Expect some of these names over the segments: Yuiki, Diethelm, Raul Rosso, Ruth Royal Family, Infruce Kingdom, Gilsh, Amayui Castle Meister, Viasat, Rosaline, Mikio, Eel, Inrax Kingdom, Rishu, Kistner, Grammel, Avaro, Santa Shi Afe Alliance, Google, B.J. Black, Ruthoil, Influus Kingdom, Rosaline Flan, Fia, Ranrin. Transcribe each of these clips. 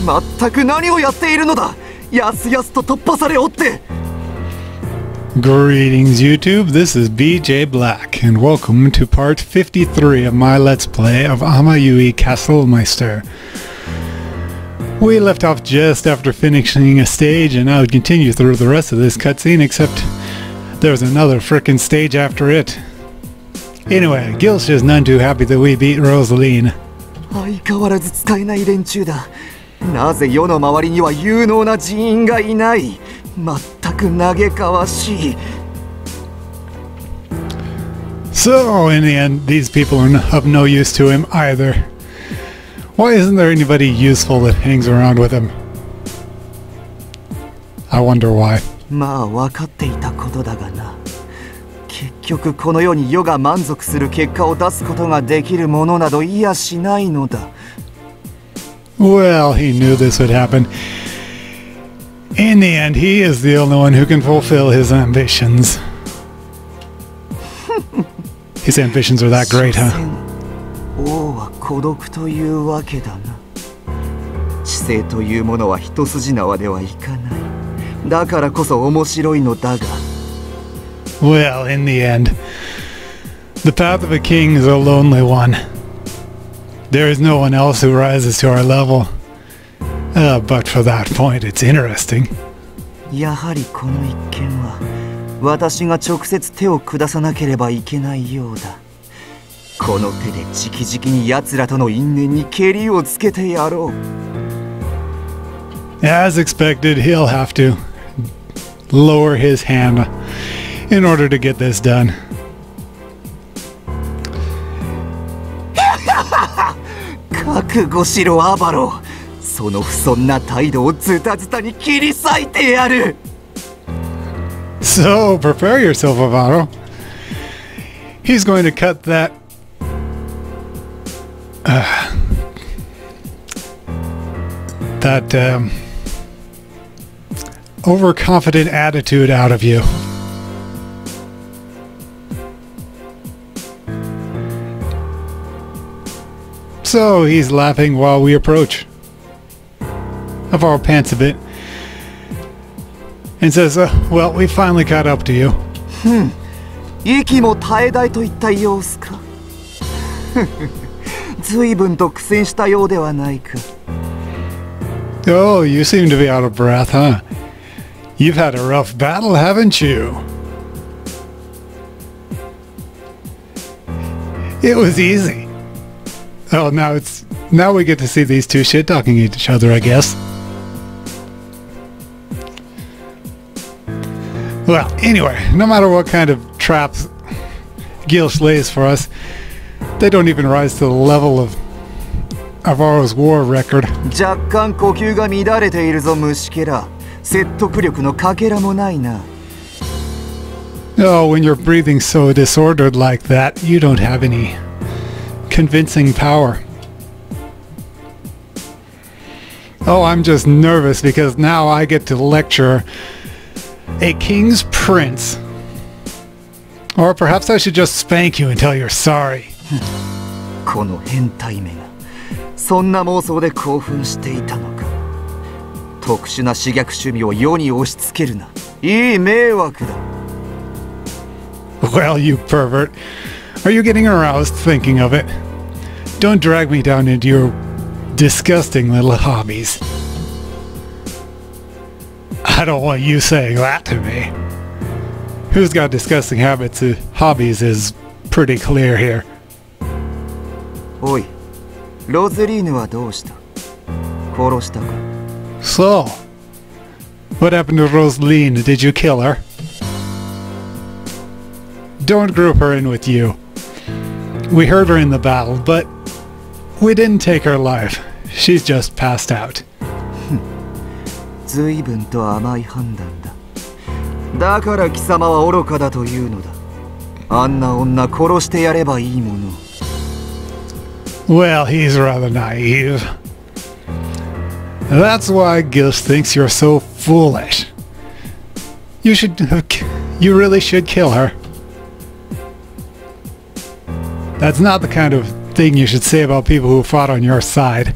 Greetings YouTube, this is B.J. Black and welcome to part 53 of my Let's Play of Amayui Castle Meister. We left off just after finishing a stage and I would continue through the rest of this cutscene, except there was another frickin' stage after it. Anyway, Gilsh is none too happy that we beat Rosaline. So, in the end, these people are of no use to him either. Why isn't there anybody useful that hangs around with him? I wonder why. Well, he knew this would happen. In the end, he is the only one who can fulfill his ambitions. His ambitions are that great, huh? Well, in the end, the path of a king is a lonely one. There is no one else who rises to our level. But for that point, it's interesting. As expected, he'll have to lower his hand in order to get this done. So prepare yourself, Avaro. He's going to cut that overconfident attitude out of you. So he's laughing while we approach. Avaro pants a bit and says, well, we finally caught up to you. Oh, you seem to be out of breath, huh? You've had a rough battle, haven't you? It was easy. Oh, now we get to see these two shit talking at each other, I guess. Well, anyway, no matter what kind of traps Gilsh lays for us, they don't even rise to the level of Avaro's war record. Oh, when you're breathing so disordered like that, you don't have any convincing power. Oh, I'm just nervous because now I get to lecture a king's prince. Or perhaps I should just spank you until you're sorry. Well, you pervert. Are you getting aroused thinking of it? Don't drag me down into your disgusting little hobbies. I don't want you saying that to me. Who's got disgusting habits? Hobbies is pretty clear here. Oi, Rosaline wa doushita? Koroshita ka? So, what happened to Rosaline? Did you kill her? Don't group her in with you. We heard her in the battle, but we didn't take her life. She's just passed out. Well, he's rather naive. That's why Gilsh thinks you're so foolish. You really should kill her. That's not the kind of thing you should say about people who fought on your side.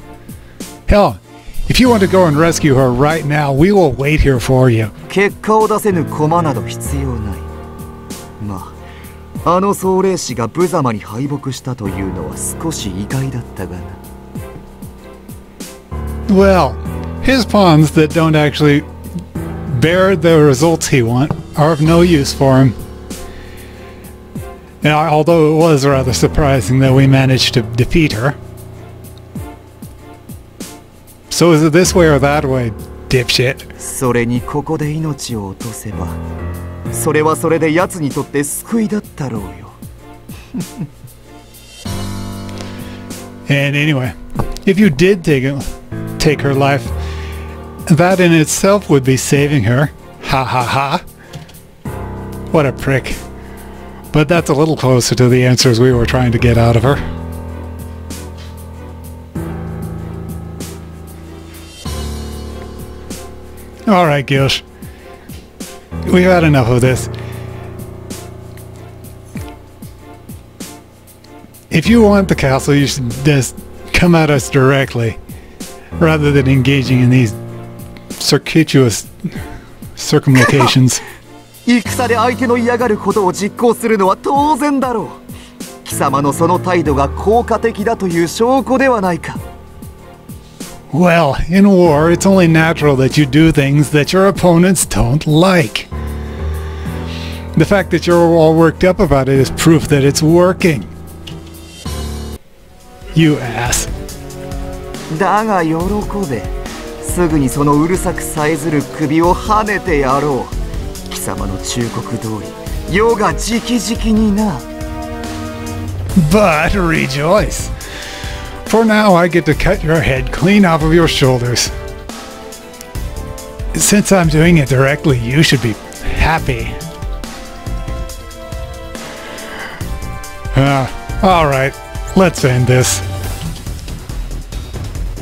Hell, If you want to go and rescue her right now, we will wait here for you. Well, his pawns that don't actually bear the results he wants are of no use for him. Now, although it was rather surprising that we managed to defeat her. So is it this way or that way, dipshit? And anyway, if you did take her life, that in itself would be saving her. Ha ha ha. What a prick. But that's a little closer to the answers we were trying to get out of her. Alright, Gilsh. We've had enough of this. If you want the castle, you should just come at us directly, rather than engaging in these circuitous circumlocutions. Well, in war, it's only natural that you do things that your opponents don't like. The fact that you're all worked up about it is proof that it's working. You ass. But rejoice! For now, I get to cut your head clean off of your shoulders. Since I'm doing it directly, you should be happy. Alright, let's end this.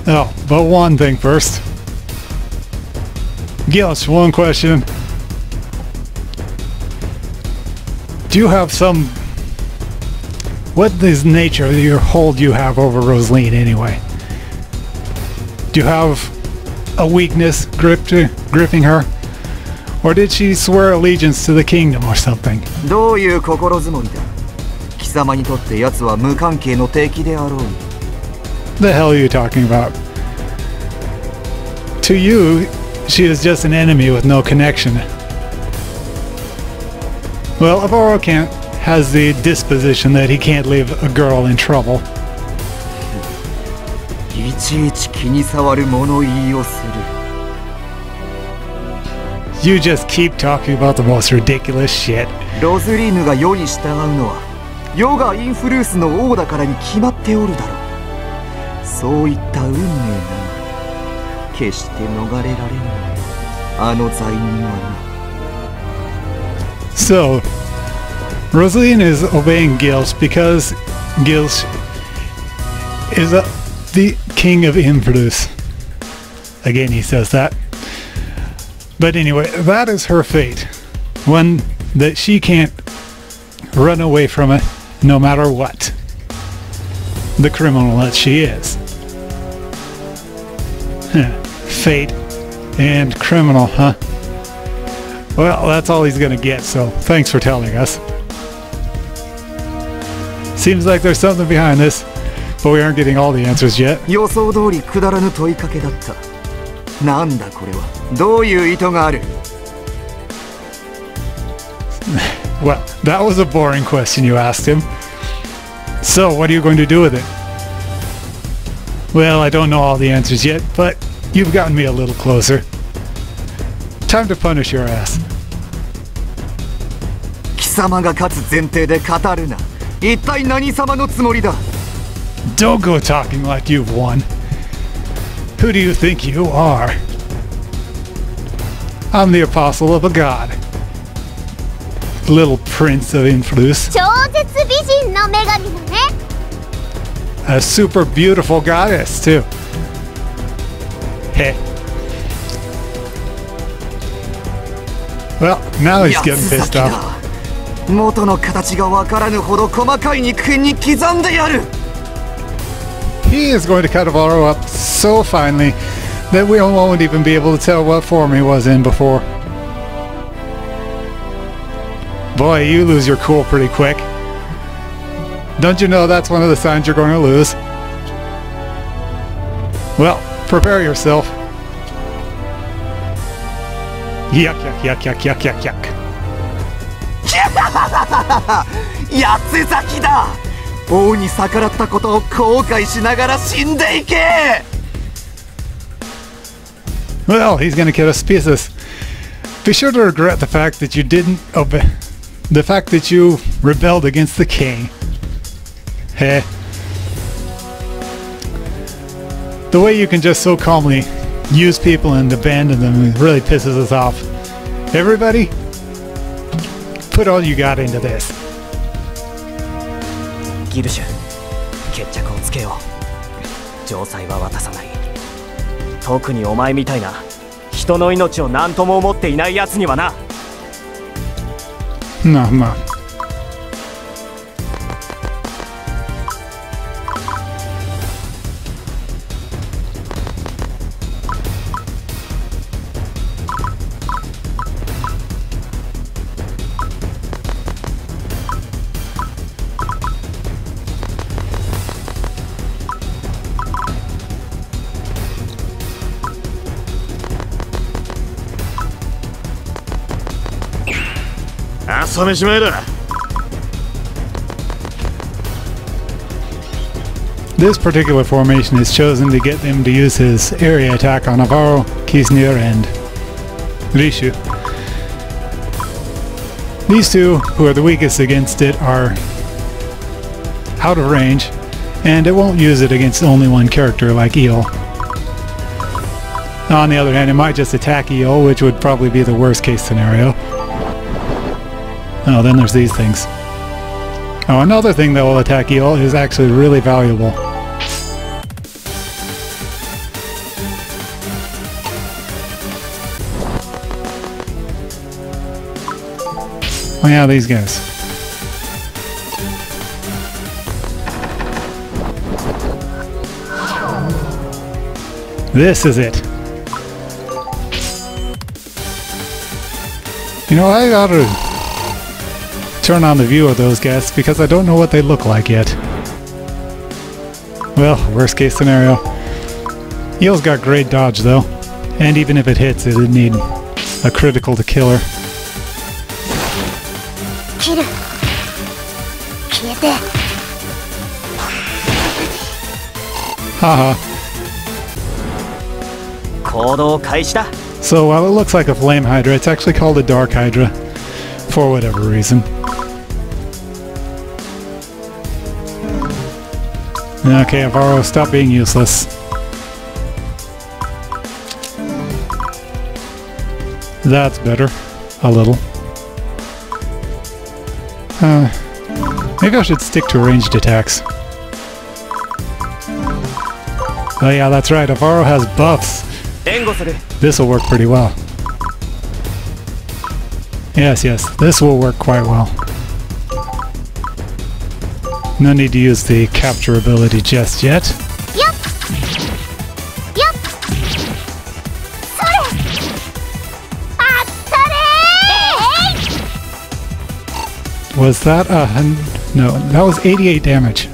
Oh, but one thing first. Gilsh, one question. Do you have some... what is nature of your hold you have over Rosaline anyway? Do you have a weakness gripping her? Or did she swear allegiance to the kingdom or something? The hell are you talking about? To you, she is just an enemy with no connection. Well, Avaro has the disposition that he can't leave a girl in trouble. You just keep talking about the most ridiculous shit. So, Rosaline is obeying Gilsh because Gilsh is the king of Infruce. Again, he says that. But anyway, that is her fate. One that she can't run away from it no matter what. The criminal that she is. Fate and criminal, huh? Well, that's all he's going to get, so thanks for telling us. Seems like there's something behind this, but we aren't getting all the answers yet. Well, that was a boring question you asked him. So, what are you going to do with it? Well, I don't know all the answers yet, but you've gotten me a little closer. Time to punish your ass. Don't go talking like you've won. Who do you think you are? I'm the apostle of a god. Little prince of Influus. A super beautiful goddess, too. Hey. Well, now he's getting pissed off. He is going to cut Avaro up so finely Then we won't even be able to tell what form he was in before. Boy, you lose your cool pretty quick. Don't you know that's one of the signs you're going to lose? Well, prepare yourself. Yuck, yuck, yuck, yuck, yuck, yuck, yuck. Well, he's gonna get us pieces. Be sure to regret the fact that you didn't obey. The fact that you rebelled against the king. Heh. The way you can just so calmly use people and abandon them really pisses us off. Everybody, put all you got into this. Gilsh, nah, man. This particular formation is chosen to get them to use his area attack on Avaro, Kistner, and Rishu. These two, who are the weakest against it, are out of range, and it won't use it against only one character like Eel. On the other hand, it might just attack Eel, which would probably be the worst case scenario. Oh, then there's these things. Oh, another thing that will attack Eel is actually really valuable. Oh yeah, these guys. This is it. You know, I gotta turn on the view of those guys because I don't know what they look like yet. Well, worst case scenario. Eel's got great dodge though, and even if it hits, it'd need a critical to kill her. Haha. So while it looks like a flame hydra, it's actually called a dark hydra for whatever reason. Okay, Avaro, stop being useless. That's better. A little. Maybe I should stick to ranged attacks. Oh yeah, that's right, Avaro has buffs. This'll work pretty well. Yes, yes, this will work quite well. No need to use the capture ability just yet. Yep. Yep. Sorry. Sorry. Was that a no? That was 88 damage,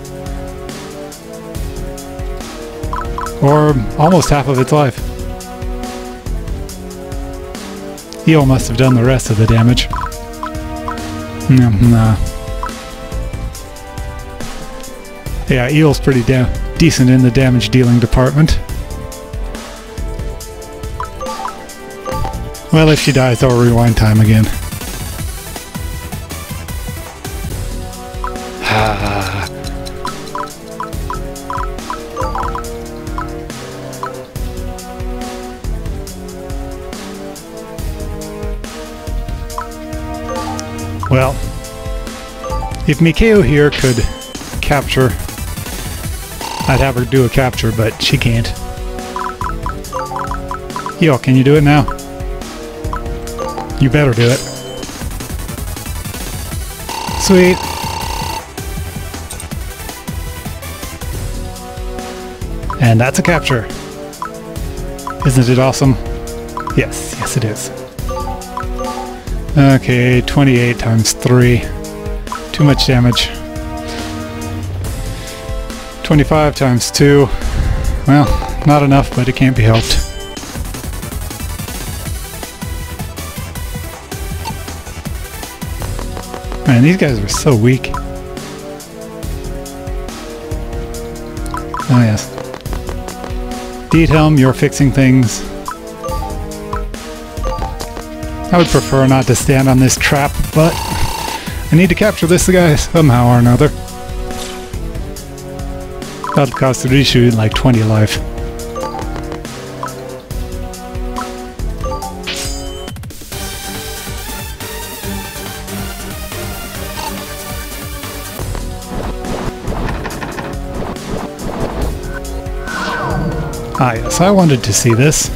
or almost half of its life. Eel must have done the rest of the damage. Nah. Yeah, Eel's pretty decent in the damage dealing department. Well, if she dies, I'll rewind time again. Well, if Mikio here could capture, I'd have her do a capture, but she can't. Yo, can you do it now? You better do it. Sweet. And that's a capture. Isn't it awesome? Yes, yes it is. Okay, 28 times 3. Too much damage. 25 times 2. Well, not enough, but it can't be helped. Man, these guys were so weak. Oh yes. Diethelm, you're fixing things. I would prefer not to stand on this trap, but I need to capture this guy somehow or another. That'll cost Rishu like 20 life. Ah yes, I wanted to see this.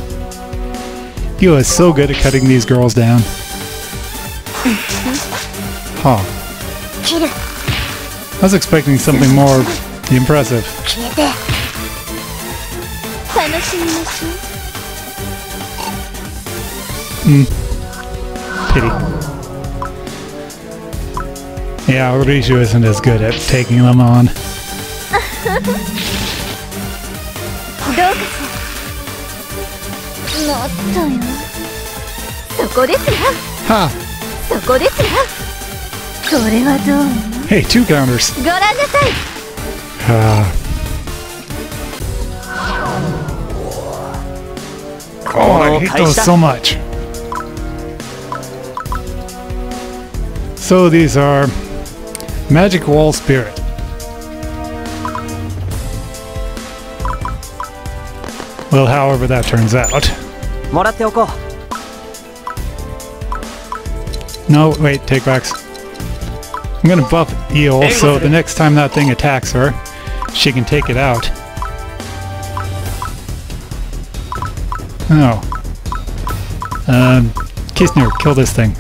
You are so good at cutting these girls down. Huh. I was expecting something more impressive. Pity. Yeah, Rishu isn't as good at taking them on. Ha! Hey, two counters! Oh, I hate those so much! So these are... Magic Wall Spirit. Well, however that turns out. No, wait, take backs. I'm gonna buff Eel, so the next time that thing attacks her, she can take it out. Oh. Kistner, kill this thing.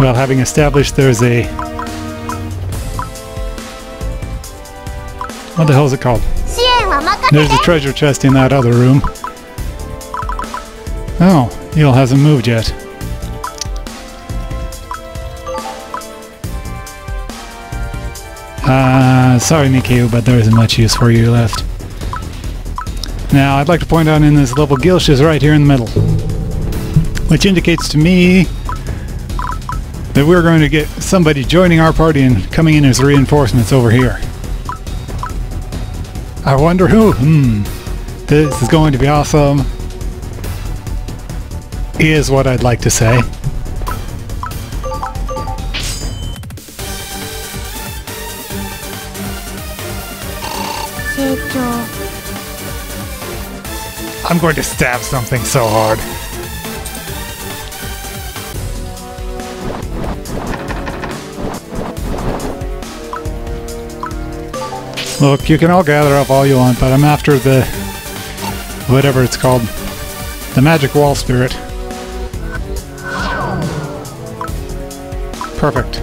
Well, having established there's a... What the hell is it called? There's a treasure chest in that other room. Oh, Eel hasn't moved yet. Sorry Mikio, but there isn't much use for you left. Now, I'd like to point out in this level, Gilsh is right here in the middle. Which indicates to me that we're going to get somebody joining our party and coming in as reinforcements over here. I wonder who? This is going to be awesome. Is what I'd like to say. I'm going to stab something so hard. Look, you can all gather up all you want, but I'm after the... whatever it's called. The magic wall spirit. Perfect.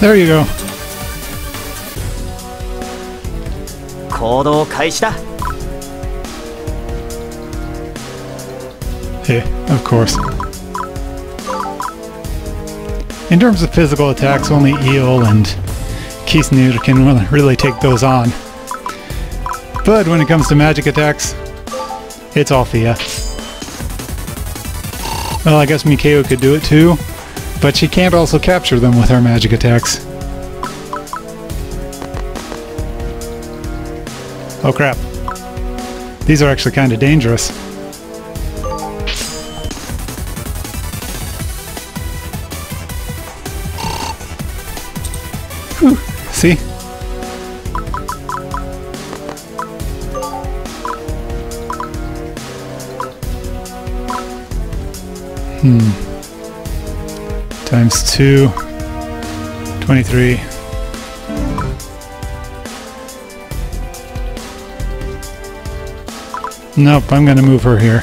There you go. Yeah, of course. In terms of physical attacks, only Eel and Kistner can really take those on. But when it comes to magic attacks, it's all Fia. Well, I guess Mikio could do it too, but she can't also capture them with her magic attacks. Oh crap. These are actually kind of dangerous. Whew. See? Times 2. 23. Nope, I'm going to move her here.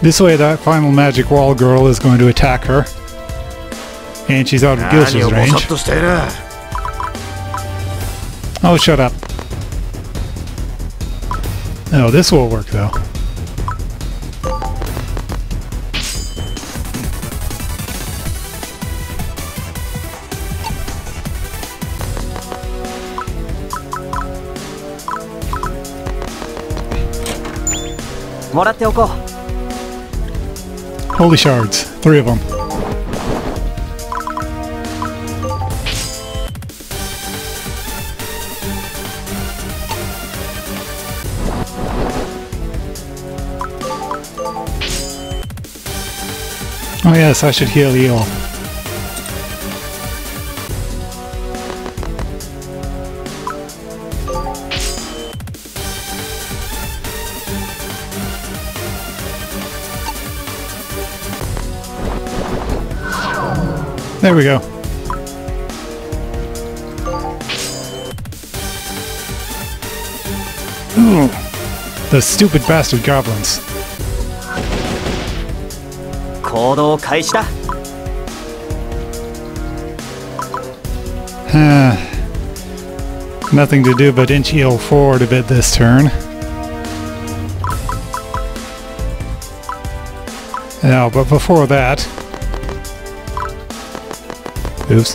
This way that final magic wall girl is going to attack her. And she's out of Gilsh's range. Oh, shut up. No, this will work though. Holy shards, 3 of them. Oh yes, I should heal Eel. There we go. Ooh, the stupid bastard goblins. Nothing to do but inch Eel forward a bit this turn. Now, but before that... Oops.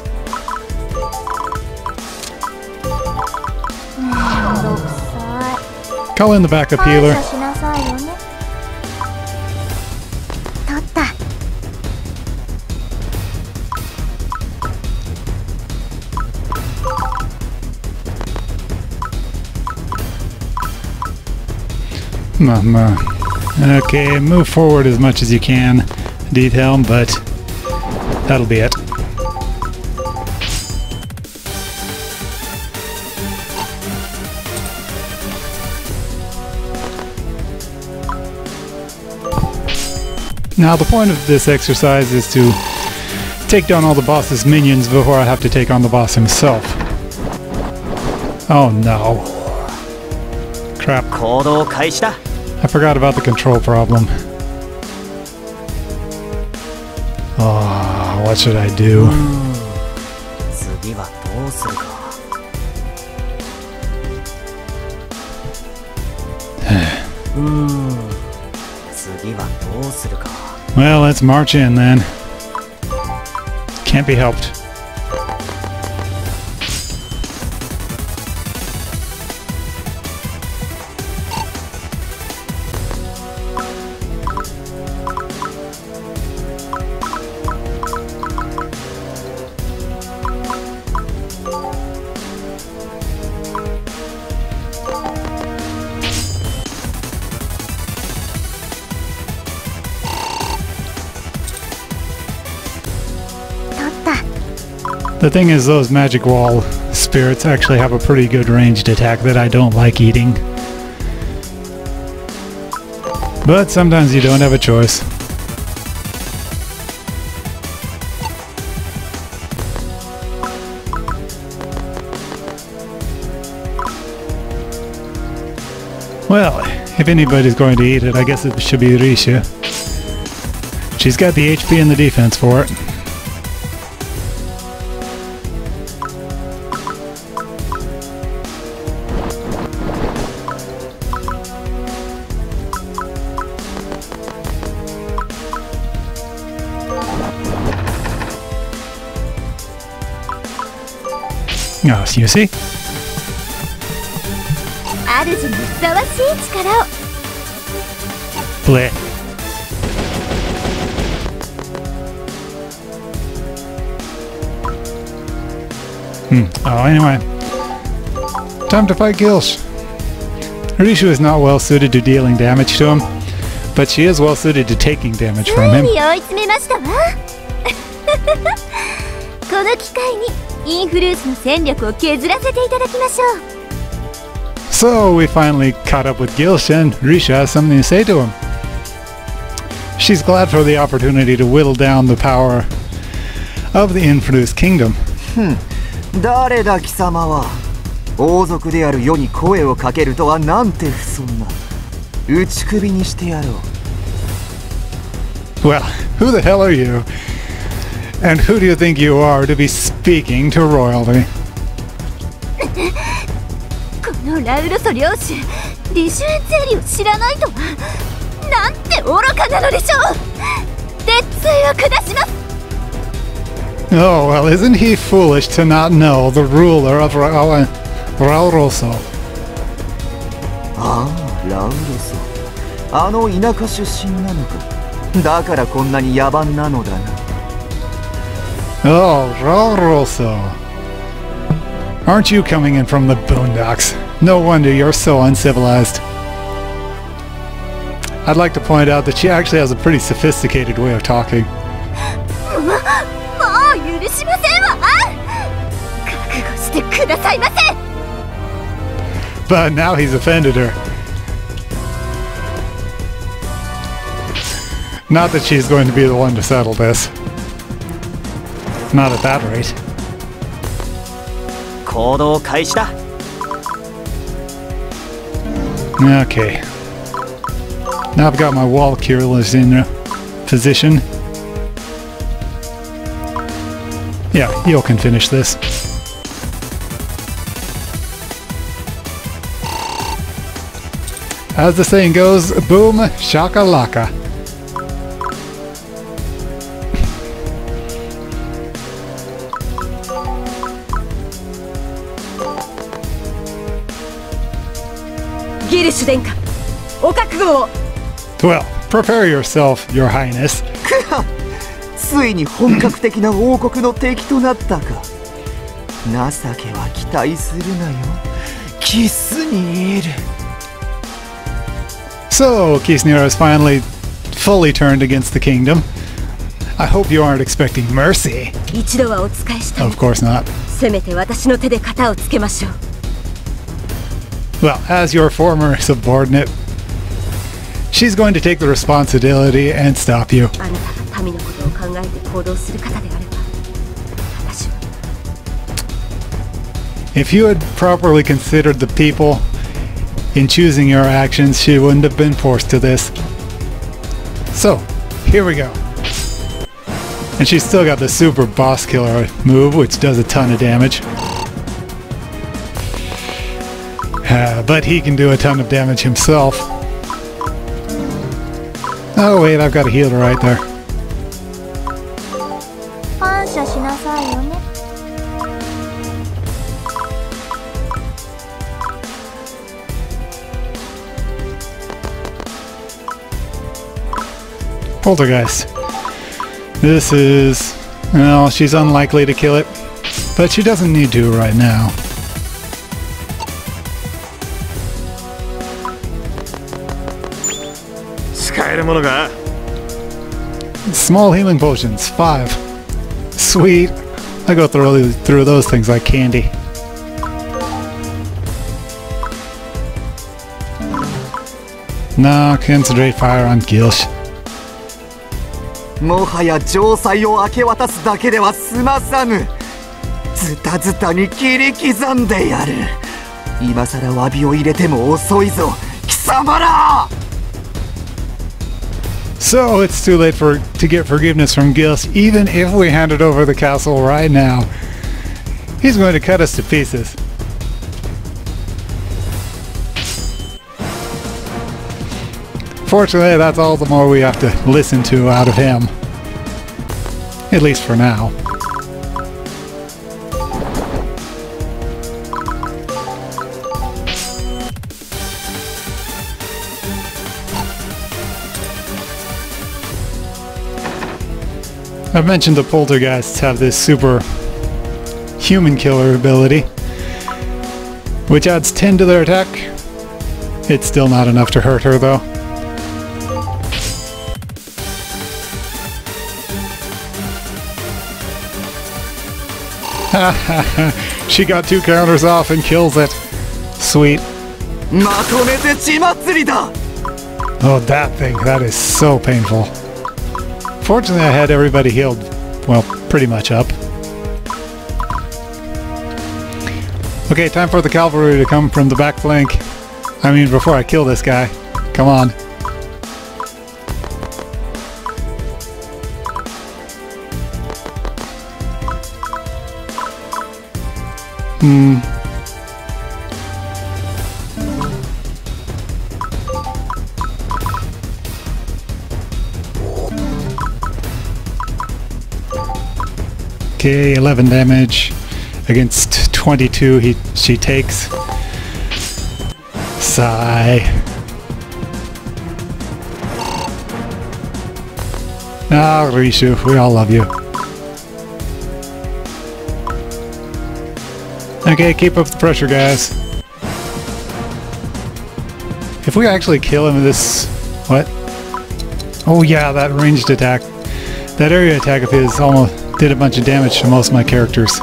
Call in the backup healer. Mama. Okay, move forward as much as you can, Diethelm, but that'll be it. Now the point of this exercise is to take down all the boss's minions before I have to take on the boss himself. Oh no. Crap. I forgot about the control problem. Oh, what should I do? Well, let's march in then. Can't be helped. The thing is, those magic wall spirits actually have a pretty good ranged attack that I don't like eating. But sometimes you don't have a choice. Well, if anybody's going to eat it, I guess it should be Rishu. She's got the HP and the defense for it. Oh, you see? Bleh. Oh, anyway. Time to fight Gilsh. Rishu is not well suited to dealing damage to him, but she is well suited to taking damage from him. So we finally caught up with Gilsh, and Rishu has something to say to him. She's glad for the opportunity to whittle down the power of the Influus Kingdom. 誰だ貴様は。王族である世に声をかけるとはなんて不遜な。打ち首にしてやろう。 Well, who the hell are you? And who do you think you are to be speaking to royalty? このラウロソ領主、リシュエンツェリを知らないとは、なんて愚かなのでしょう。鉄槌を下します。 Oh, well, isn't he foolish to not know the ruler of Raul Rosso? Ah, Raul Rosso. あの田舎出身なのか。だからこんなに野蛮なのだな。Oh, Raul Rosso. Aren't you coming in from the boondocks? No wonder you're so uncivilized. I'd like to point out that she actually has a pretty sophisticated way of talking. But now he's offended her. Not that she's going to be the one to settle this. Not at that rate. Okay. Now I've got my wall cureless in position. Yeah, Eel can finish this. As the saying goes, boom, shakalaka. Gilsh Denka, okakugo. Well, prepare yourself, Your Highness. ついに本格的な王国の敵となったか。情けは期待するなよ。キスニール。So, Kistner has finally fully turned against the kingdom. I hope you aren't expecting mercy. Of course not. Well, as your former subordinate, she's going to take the responsibility and stop you. If you had properly considered the people in choosing your actions, she wouldn't have been forced to this. So, here we go. And she's still got the super boss killer move, which does a ton of damage. But he can do a ton of damage himself. Oh wait, I've got a healer right there. Poltergeist. This is... well, she's unlikely to kill it, but she doesn't need to right now. Small healing potions, 5. Sweet. I go through those things like candy. Now concentrate fire on Gilsh. So it's too late to get forgiveness from Gilsh, even if we handed over the castle right now. He's going to cut us to pieces. Fortunately, that's all the more we have to listen to out of him. At least for now. I've mentioned the poltergeists have this super human killer ability, which adds 10 to their attack. It's still not enough to hurt her, though. She got 2 counters off and kills it. Sweet. Oh, that thing, that is so painful. Fortunately, I had everybody healed, well, pretty much up. Okay, time for the cavalry to come from the back flank. I mean, before I kill this guy. Come on. Okay, 11 damage against 22 she takes. Sigh. Ah, Rishu, we all love you. Okay, keep up the pressure, guys. If we actually kill him, this... what? Oh yeah, that ranged attack. That area attack of his almost... did a bunch of damage to most of my characters.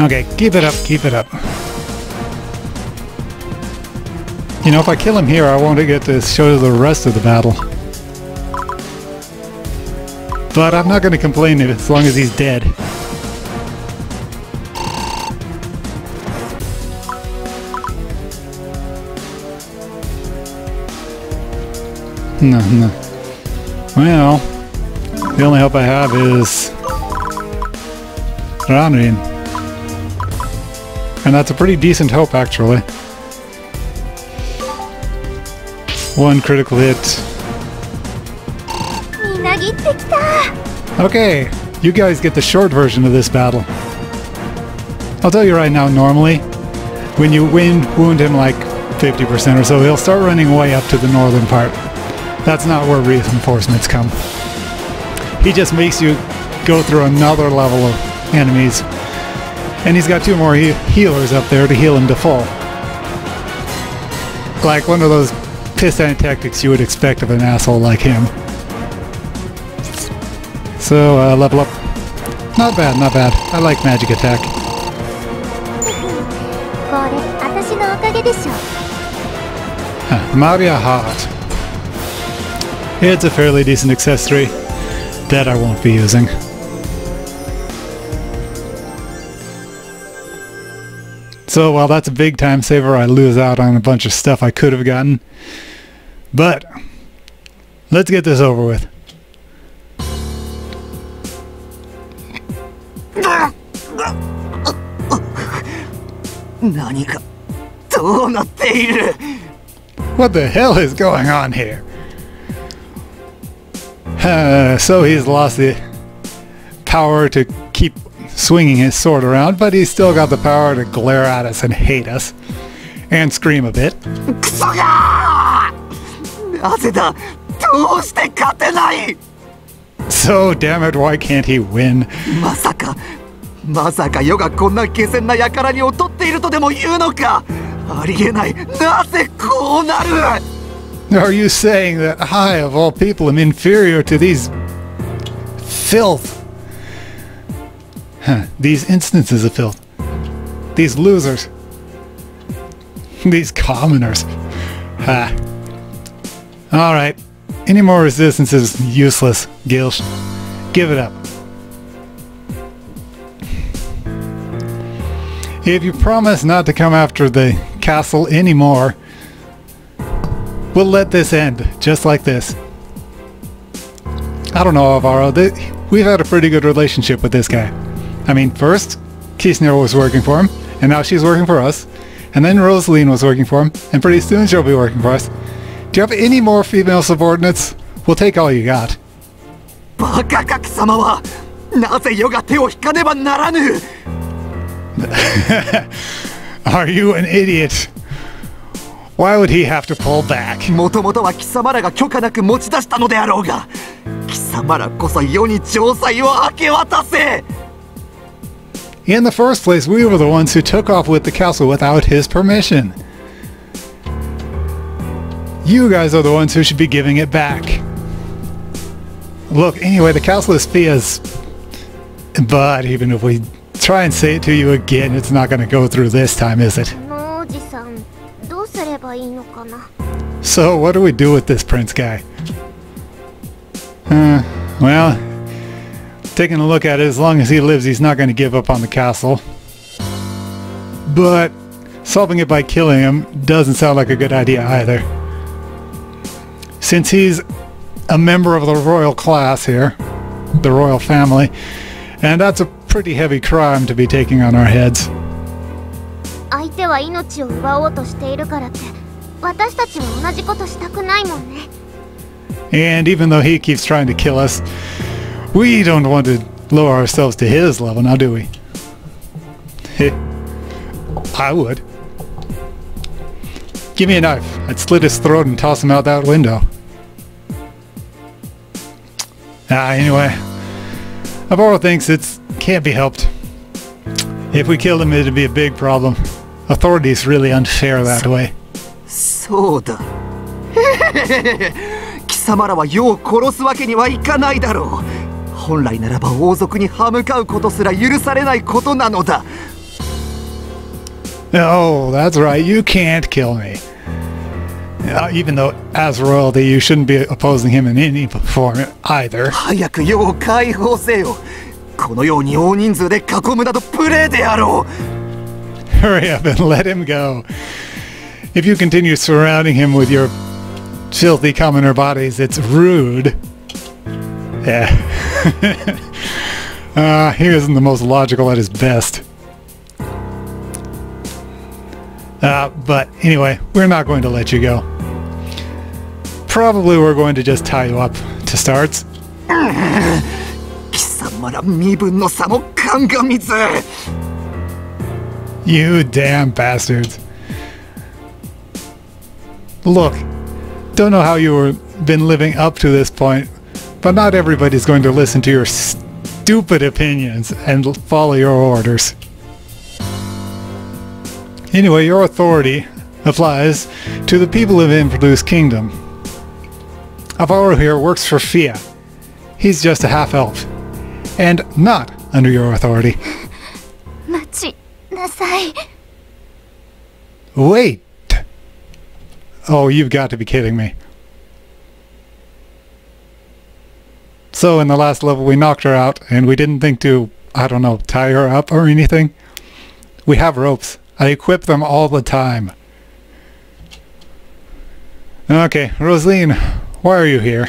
Okay, keep it up, keep it up. You know, if I kill him here, I won't get to show the rest of the battle. But I'm not going to complain as long as he's dead. No, no. Well... the only hope I have is Ranrin. And that's a pretty decent hope, actually. One critical hit. Okay, you guys get the short version of this battle. I'll tell you right now, normally, when you wound him like 50% or so, he'll start running way up to the northern part. That's not where reinforcements come. He just makes you go through another level of enemies. And he's got two more healers up there to heal him to full. Like one of those pissant tactics you would expect of an asshole like him. So, level up. Not bad, not bad. I like magic attack. Maria Heart. It's a fairly decent accessory. That I won't be using. So while that's a big time saver, I lose out on a bunch of stuff I could have gotten. But let's get this over with. What the hell is going on here? So he's lost the power to keep swinging his sword around, but he's still got the power to glare at us and hate us. And scream a bit. So damn it, why can't he win? Are you saying that I, of all people, am inferior to these filth? Huh. These instances of filth. These losers. These commoners. Ha. Alright. Any more resistance is useless, Gilsh. Give it up. If you promise not to come after the castle anymore, we'll let this end, just like this. I don't know, Avaro. We've had a pretty good relationship with this guy. I mean, first, Kistner was working for him, and now she's working for us. And then Rosaline was working for him, and pretty soon she'll be working for us. Do you have any more female subordinates? We'll take all you got. Are you an idiot? Why would he have to pull back? In the first place, we were the ones who took off with the castle without his permission. You guys are the ones who should be giving it back. Look, anyway, the castle is Fia's. But even if we try and say it to you again, it's not going to go through this time, is it? So, what do we do with this prince guy? Well, taking a look at it, as long as he lives, he's not going to give up on the castle. but solving it by killing him doesn't sound like a good idea either. Since he's a member of the royal class here, the royal family, and that's a pretty heavy crime to be taking on our heads. And even though he keeps trying to kill us, we don't want to lower ourselves to his level, now do we? I would. Give me a knife. I'd slit his throat and toss him out that window. Anyway. Avaro thinks it can't be helped. If we killed him, it'd be a big problem. Authority's really unfair that way. So da. Kisamara wa you korosu wake ni wa ikanai daro. Honrai naraba ouzoku ni hamukau koto sura yurusarenai koto nano da. Oh, that's right. You can't kill me. Even though, as royalty, you shouldn't be opposing him in any form either. Hurry up and let him go. If you continue surrounding him with your filthy commoner bodies, it's rude. Yeah. He isn't the most logical at his best. But anyway, we're not going to let you go. Probably we're going to just tie you up to start. You damn bastards. Look, don't know how you've been living up to this point, but not everybody's going to listen to your stupid opinions and follow your orders. Anyway, your authority applies to the people of Influus Kingdom. Avaro here works for Fia. He's just a half-elf, and not under your authority. Wait! Oh, you've got to be kidding me. So in the last level we knocked her out, and we didn't think to, I don't know, tie her up or anything. We have ropes. I equip them all the time. Okay, Rosaline, why are you here?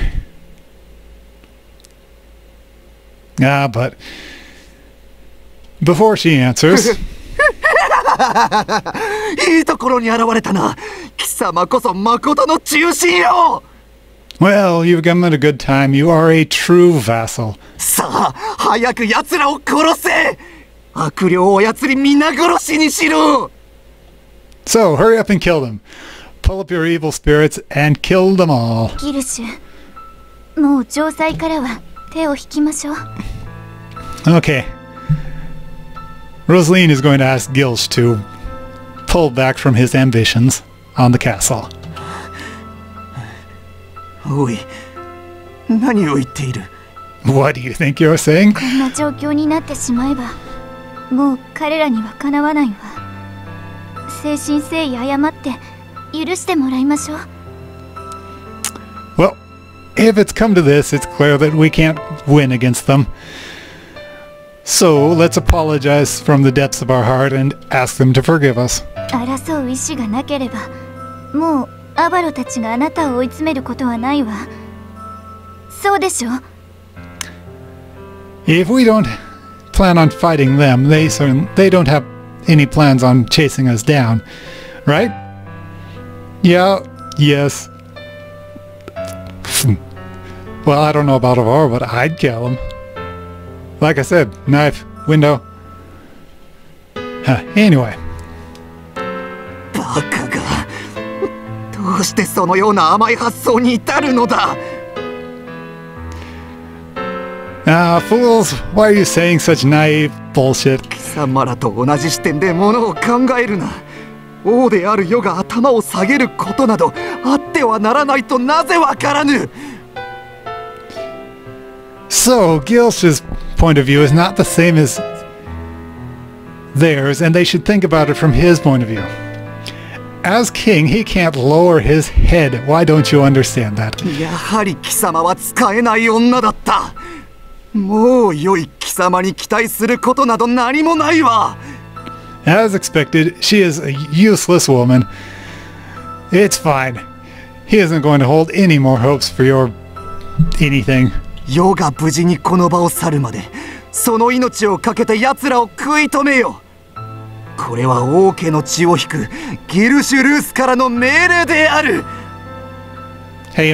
But before she answers, well, you've come at a good time. You are a true vassal. So, hurry up and kill them. Pull up your evil spirits and kill them all. Okay. Rosaline is going to ask Gilsh to pull back from his ambitions on the castle. What do you think you're saying? Well, if it's come to this, it's clear that we can't win against them. So let's apologize from the depths of our heart and ask them to forgive us. If we don't plan on fighting them, they don't have any plans on chasing us down, right? Yeah, yes. Well, I don't know about Avaro, but I'd kill him. Like I said, knife, window. Anyway. Fools, why are you saying such naive bullshit? So, Gilsh's point of view is not the same as theirs, and they should think about it from his point of view. As king, he can't lower his head. Why don't you understand that? As expected, she is a useless woman. It's fine. He isn't going to hold any more hopes for your... anything. Hey, you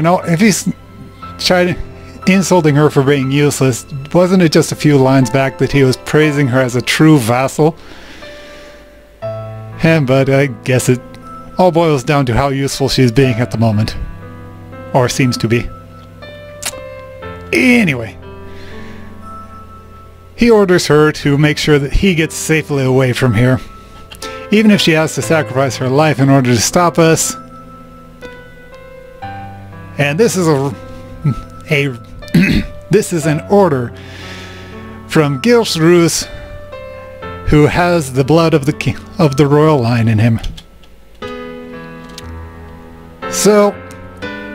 know, if he's tried insulting her for being useless, wasn't it just a few lines back that he was praising her as a true vassal? And, but I guess it all boils down to how useful she's being at the moment. Or seems to be. Anyway. He orders her to make sure that he gets safely away from here. Even if she has to sacrifice her life in order to stop us. And this is this is an order from Gilsh Rus, who has the blood of the royal line in him. So,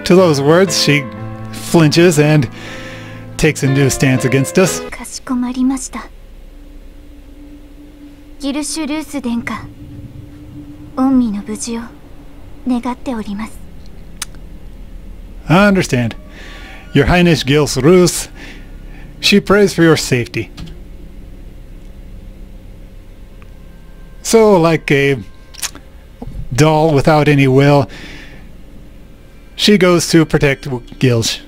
to those words, she flinches and takes a new stance against us. I understand. Your Highness Gilsh Rus, she prays for your safety. So, like a doll without any will, she goes to protect Gilsh.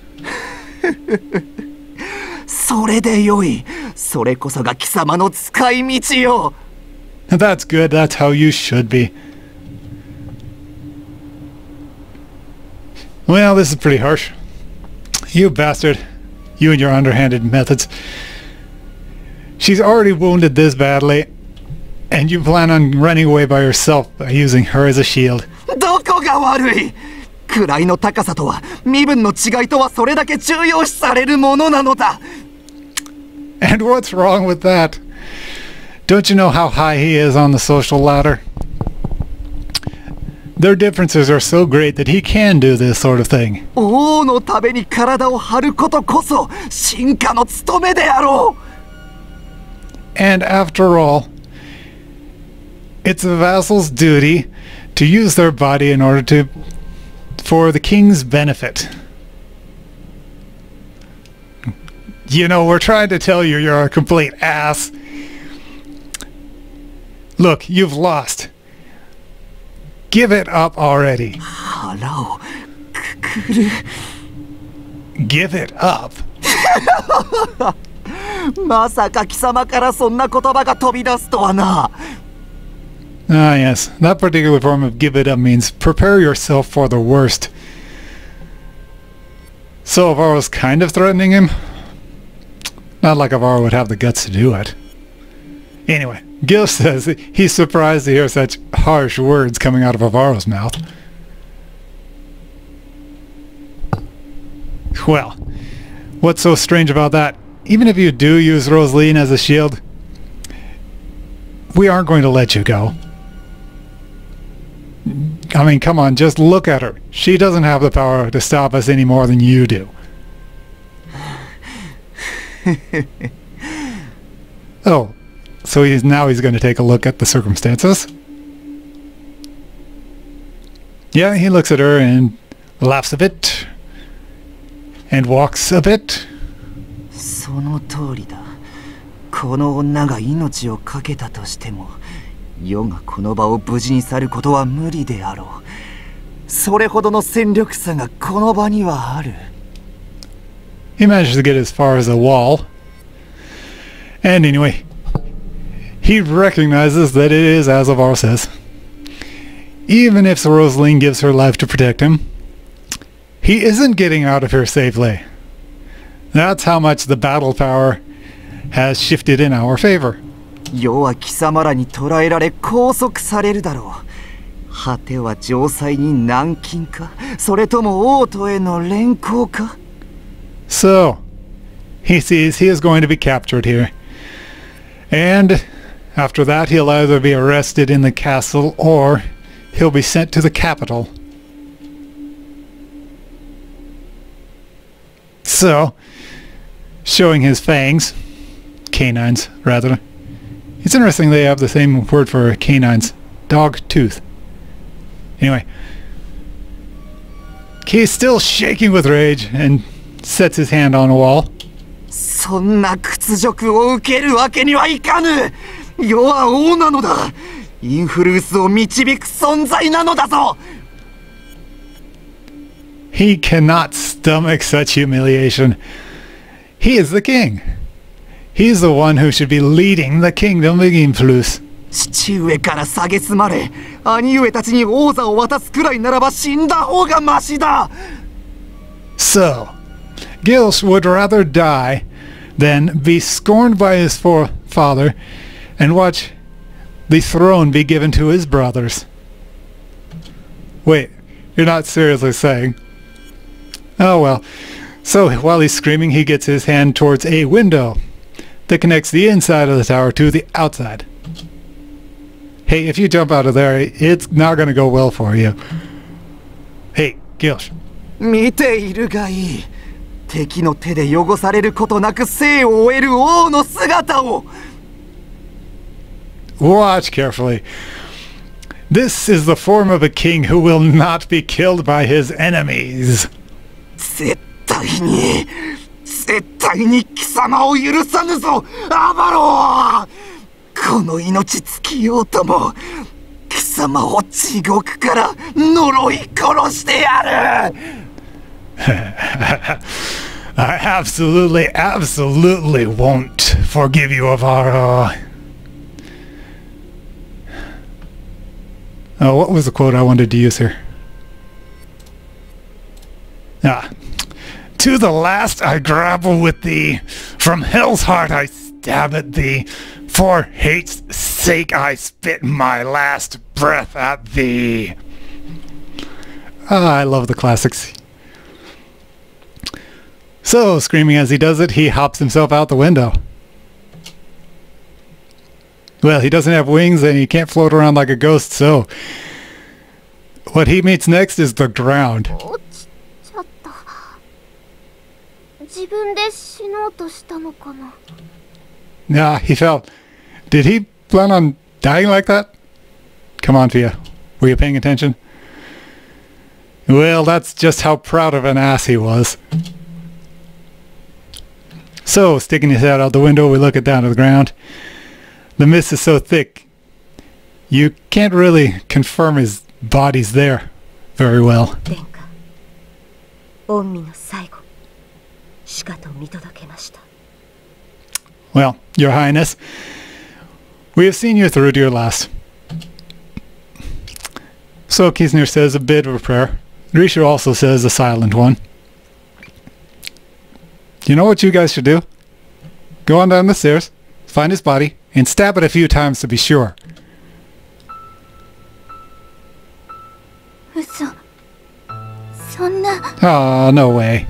That's good, that's how you should be. Well, this is pretty harsh. You bastard. You and your underhanded methods. She's already wounded this badly, and you plan on running away by yourself by using her as a shield. And what's wrong with that? Don't you know how high he is on the social ladder? Their differences are so great that he can do this sort of thing. And after all, it's a vassal's duty to use their body in order to... for the king's benefit. You know, we're trying to tell you you're a complete ass. Look, you've lost. Give it up already. Hello. Give it up. Ah yes, that particular form of give it up means prepare yourself for the worst. So Avaro was kind of threatening him? Not like Avaro would have the guts to do it. Anyway, Gil says he's surprised to hear such harsh words coming out of Avaro's mouth. Well, what's so strange about that? Even if you do use Rosaline as a shield, we aren't going to let you go. I mean, come on, just look at her. She doesn't have the power to stop us any more than you do. Oh. So now he's going to take a look at the circumstances. Yeah, he looks at her and laughs a bit. And walks a bit. He manages to get as far as a wall. And anyway... he recognizes that it is as Avaro says. Even if Rosaline gives her life to protect him, he isn't getting out of here safely. That's how much the battle power has shifted in our favor. So, he sees he is going to be captured here. And... after that, he'll either be arrested in the castle, or he'll be sent to the capital. So, showing his fangs, canines rather, It's interesting they have the same word for canines. Dog tooth. Anyway. Kei's still shaking with rage and sets his hand on a wall. He cannot stomach such humiliation. He is the king. He is the one who should be leading the kingdom of Influus. So, Gilsh would rather die than be scorned by his forefather and watch the throne be given to his brothers. Wait, you're not seriously saying? Oh well. So, while he's screaming, he gets his hand towards a window that connects the inside of the tower to the outside. Hey, if you jump out of there, it's not going to go well for you. Hey, Gilsh. Watch carefully. This is the form of a king who will not be killed by his enemies. I absolutely won't forgive you, Avaro. Oh, what was the quote I wanted to use here? Ah. To the last I grapple with thee, from hell's heart I stab at thee, for hate's sake I spit my last breath at thee. Ah, I love the classics. So, screaming as he does it, he hops himself out the window. Well, he doesn't have wings and he can't float around like a ghost, so what he meets next is the ground. Nah, he fell. Did he plan on dying like that? Come on, Fia. Were you paying attention? Well, that's just how proud of an ass he was. So, sticking his head out the window, we look down to the ground. The mist is so thick, you can't really confirm his body's there very well. Well, Your Highness, we have seen you through to your last. So Kistner says a bit of a prayer. Rishu also says a silent one. You know what you guys should do? Go on down the stairs, find his body, and stab it a few times to be sure. Ah, no way.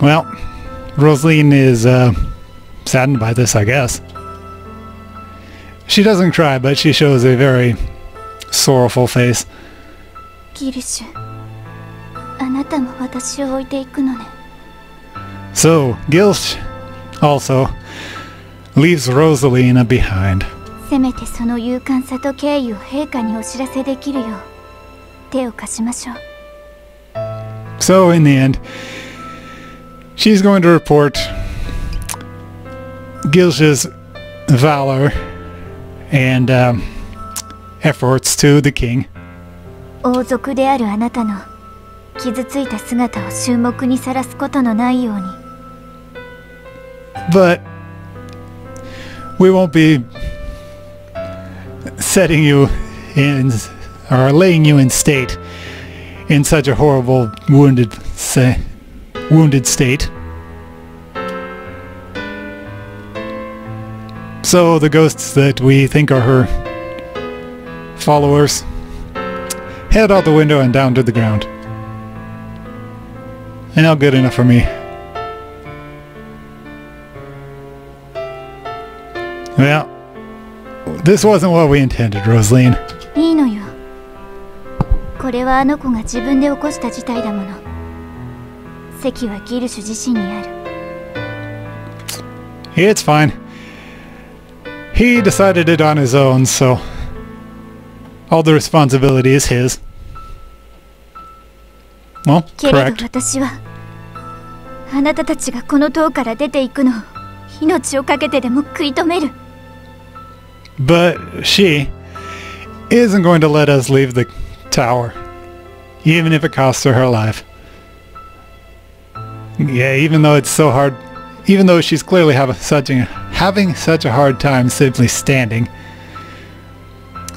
Well, Rosaline is saddened by this, I guess. She doesn't cry, but she shows a very sorrowful face. So, Gilsh also leaves Rosaline behind. So, in the end, she's going to report Gilsh's valor and efforts to the king. But we won't be setting you in, or laying you in state in such a horrible wounded state. So the ghosts that we think are her followers head out the window and down to the ground. And now, good enough for me. Well, this wasn't what we intended, Rosaline. It's fine. He decided it on his own, so all the responsibility is his. Well, correct. But she isn't going to let us leave the tower, even if it costs her her life. Yeah, even though it's so hard, even though she's clearly having such a hard time simply standing.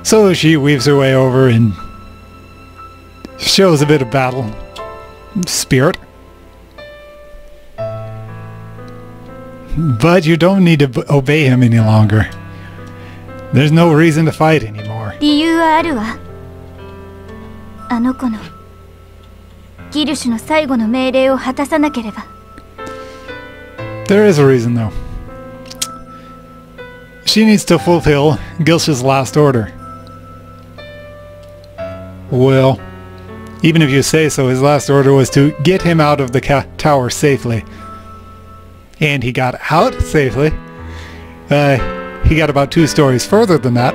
So she weaves her way over and shows a bit of battle spirit. But you don't need to obey him any longer. There's no reason to fight anymore. There is a reason, though. She needs to fulfill Gilsh's last order. Well, even if you say so, his last order was to get him out of the tower safely. And he got out safely. He got about 2 stories further than that,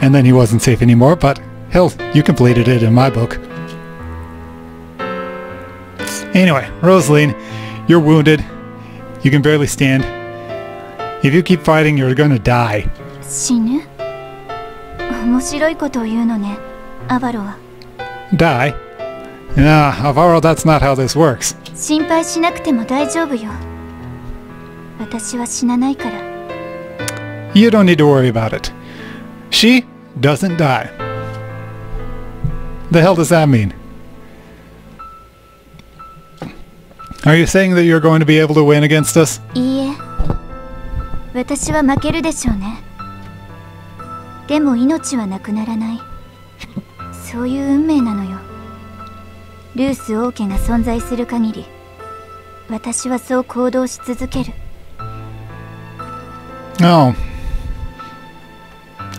and then he wasn't safe anymore, but hell, you completed it in my book. Anyway, Rosaline, you're wounded. You can barely stand. If you keep fighting, you're gonna die. Die? Nah, Avaro, that's not how this works. You don't need to worry about it. She doesn't die. The hell does that mean? Are you saying that you're going to be able to win against us? Oh.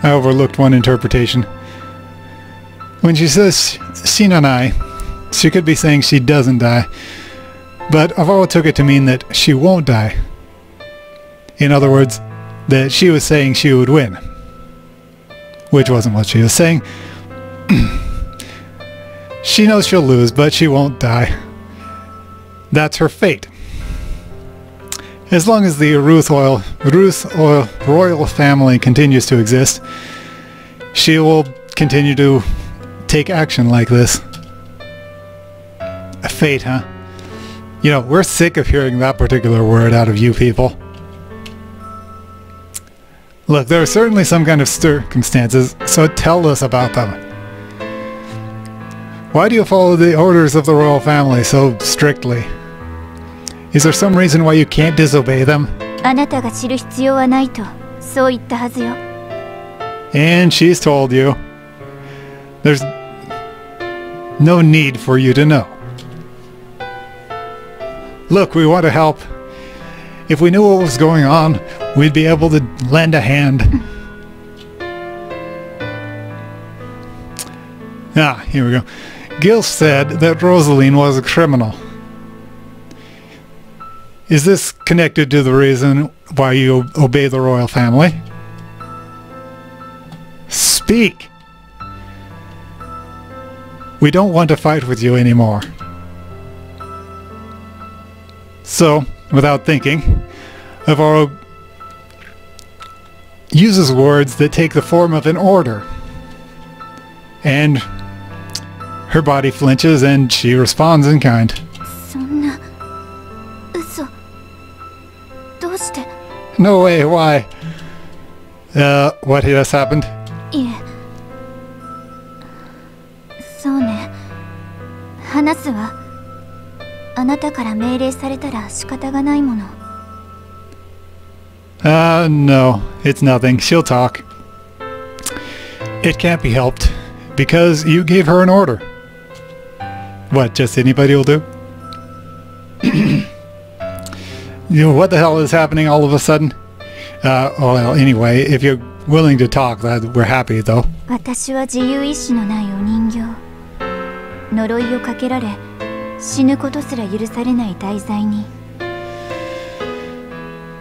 I overlooked one interpretation. When she says Shinanai, she could be saying she doesn't die. But Avaro took it to mean that she won't die. In other words, that she was saying she would win. Which wasn't what she was saying. She knows she'll lose, but she won't die. That's her fate. As long as the Ruth Royal Family continues to exist, she will continue to take action like this. A fate, huh? You know, we're sick of hearing that particular word out of you people. Look, there are certainly some kind of circumstances, so tell us about them. Why do you follow the orders of the royal family so strictly? Is there some reason why you can't disobey them? And she's told you. There's no need for you to know. Look, we want to help. If we knew what was going on, we'd be able to lend a hand. Ah, here we go. Gilsh said that Rosaline was a criminal. Is this connected to the reason why you obey the royal family? Speak! We don't want to fight with you anymore. So, without thinking, Avaro uses words that take the form of an order. And her body flinches and she responds in kind. No way, why? What has happened? No, it's nothing. She'll talk. It can't be helped, because you gave her an order. What, just anybody will do? You know, what the hell is happening all of a sudden? Well, anyway, if you're willing to talk, we're happy, though.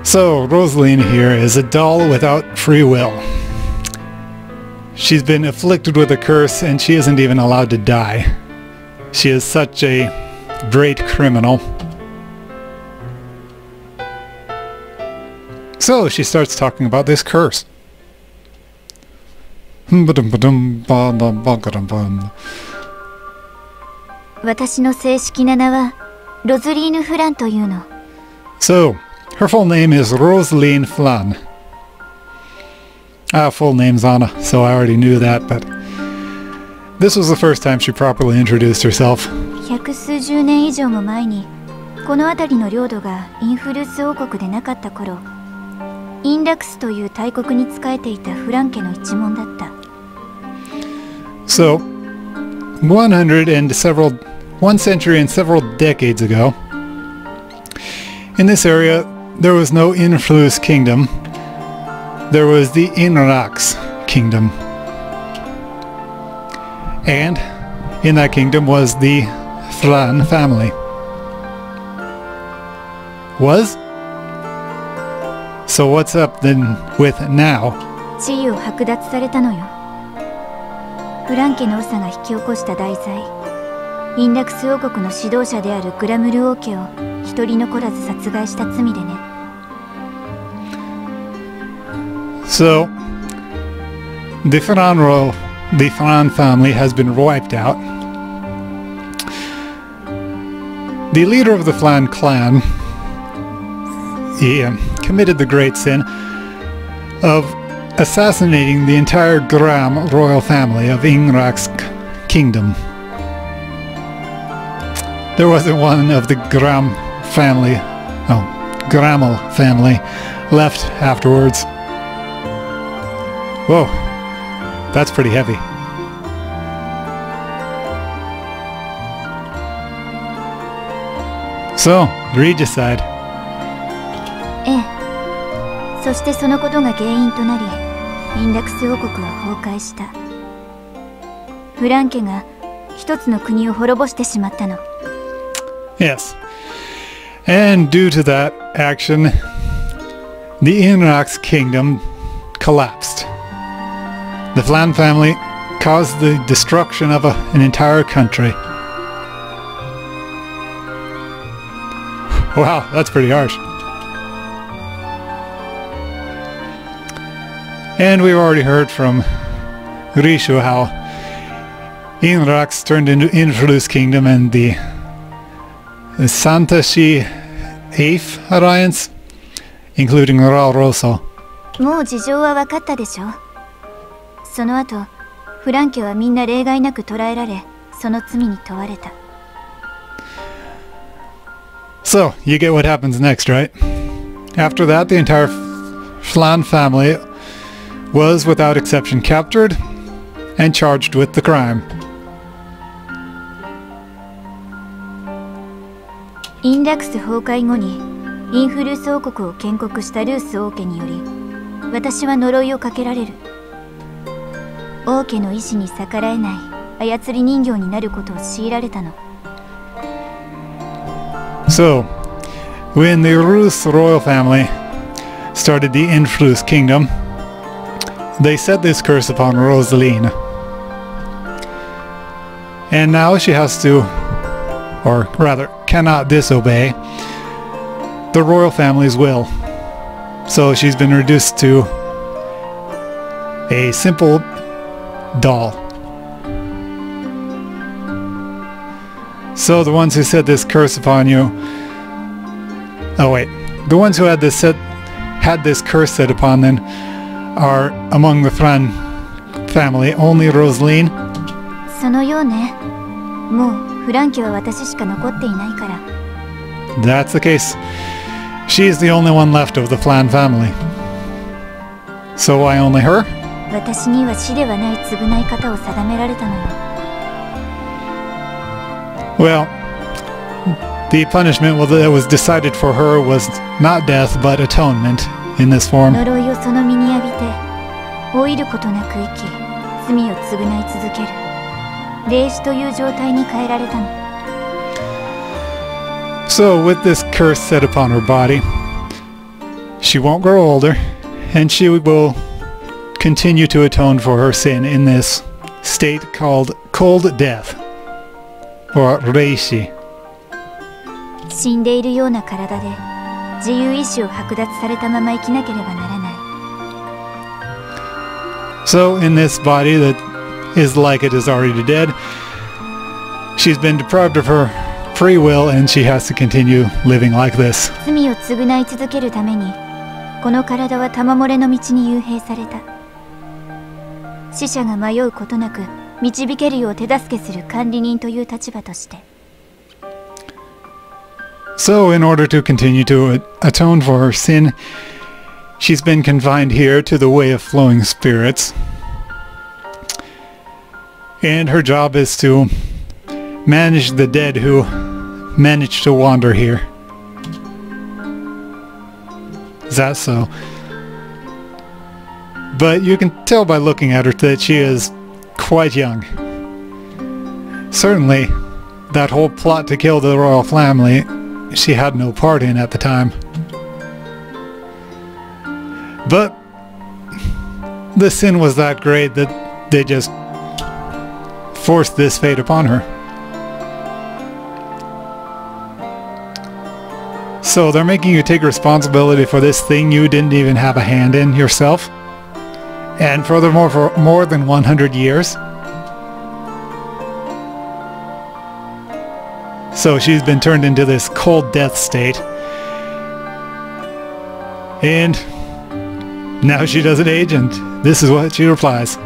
So, Rosaline here is a doll without free will. She's been afflicted with a curse and she isn't even allowed to die. She is such a great criminal. So, she starts talking about this curse. So, her full name is Rosaline Flan. Ah, full name's Anna, so I already knew that, but this was the first time she properly introduced herself. So, 1 century and several decades ago, in this area, there was no Influus Kingdom. There was the Inrax Kingdom. And in that kingdom was the Flan family. Was? So what's up then with now? So, the Flan family has been wiped out. The leader of the Flan clan committed the great sin of assassinating the entire Grammel royal family of Inrax Kingdom. There wasn't one of the Grammel family left afterwards. Whoa, that's pretty heavy. So, regicide. Yes. And due to that action, the Inrax Kingdom collapsed. The Flan family caused the destruction of an entire country. Wow, that's pretty harsh. And we've already heard from Rishu how Inrax turned into Infruce Kingdom and the Santa Shi Afe Alliance, including Raul Rosso. So, you get what happens next, right? After that, the entire Flan family was, without exception, captured and charged with the crime. So, when the Ruth Royal Family started the Influus Kingdom, they set this curse upon Rosaline. And now she has to, or rather, cannot disobey the Royal Family's will. So she's been reduced to a simple doll. So the ones who set this curse upon you... Oh wait, the ones who had this curse set upon them are among the Fran family only Rosaline. That's the case. She is the only one left of the Flan family. So why only her? Well, the punishment that was decided for her was not death, but atonement in this form. So, with this curse set upon her body, She won't grow older, and she will continue to atone for her sin in this state called Cold Death, or Reishi. So in this body that is like it is already dead, she's been deprived of her free will and she has to continue living like this. So in order to continue to atone for her sin, she's been confined here to the Way of Flowing Spirits. And her job is to manage the dead who manage to wander here. Is that so? But you can tell by looking at her that she is quite young. Certainly, that whole plot to kill the royal family, she had no part in at the time. But the sin was that great that they just forced this fate upon her. So they're making you take responsibility for this thing you didn't even have a hand in yourself. And furthermore, for more than 100 years. So she's been turned into this cold death state. And now she doesn't age, and this is what she replies.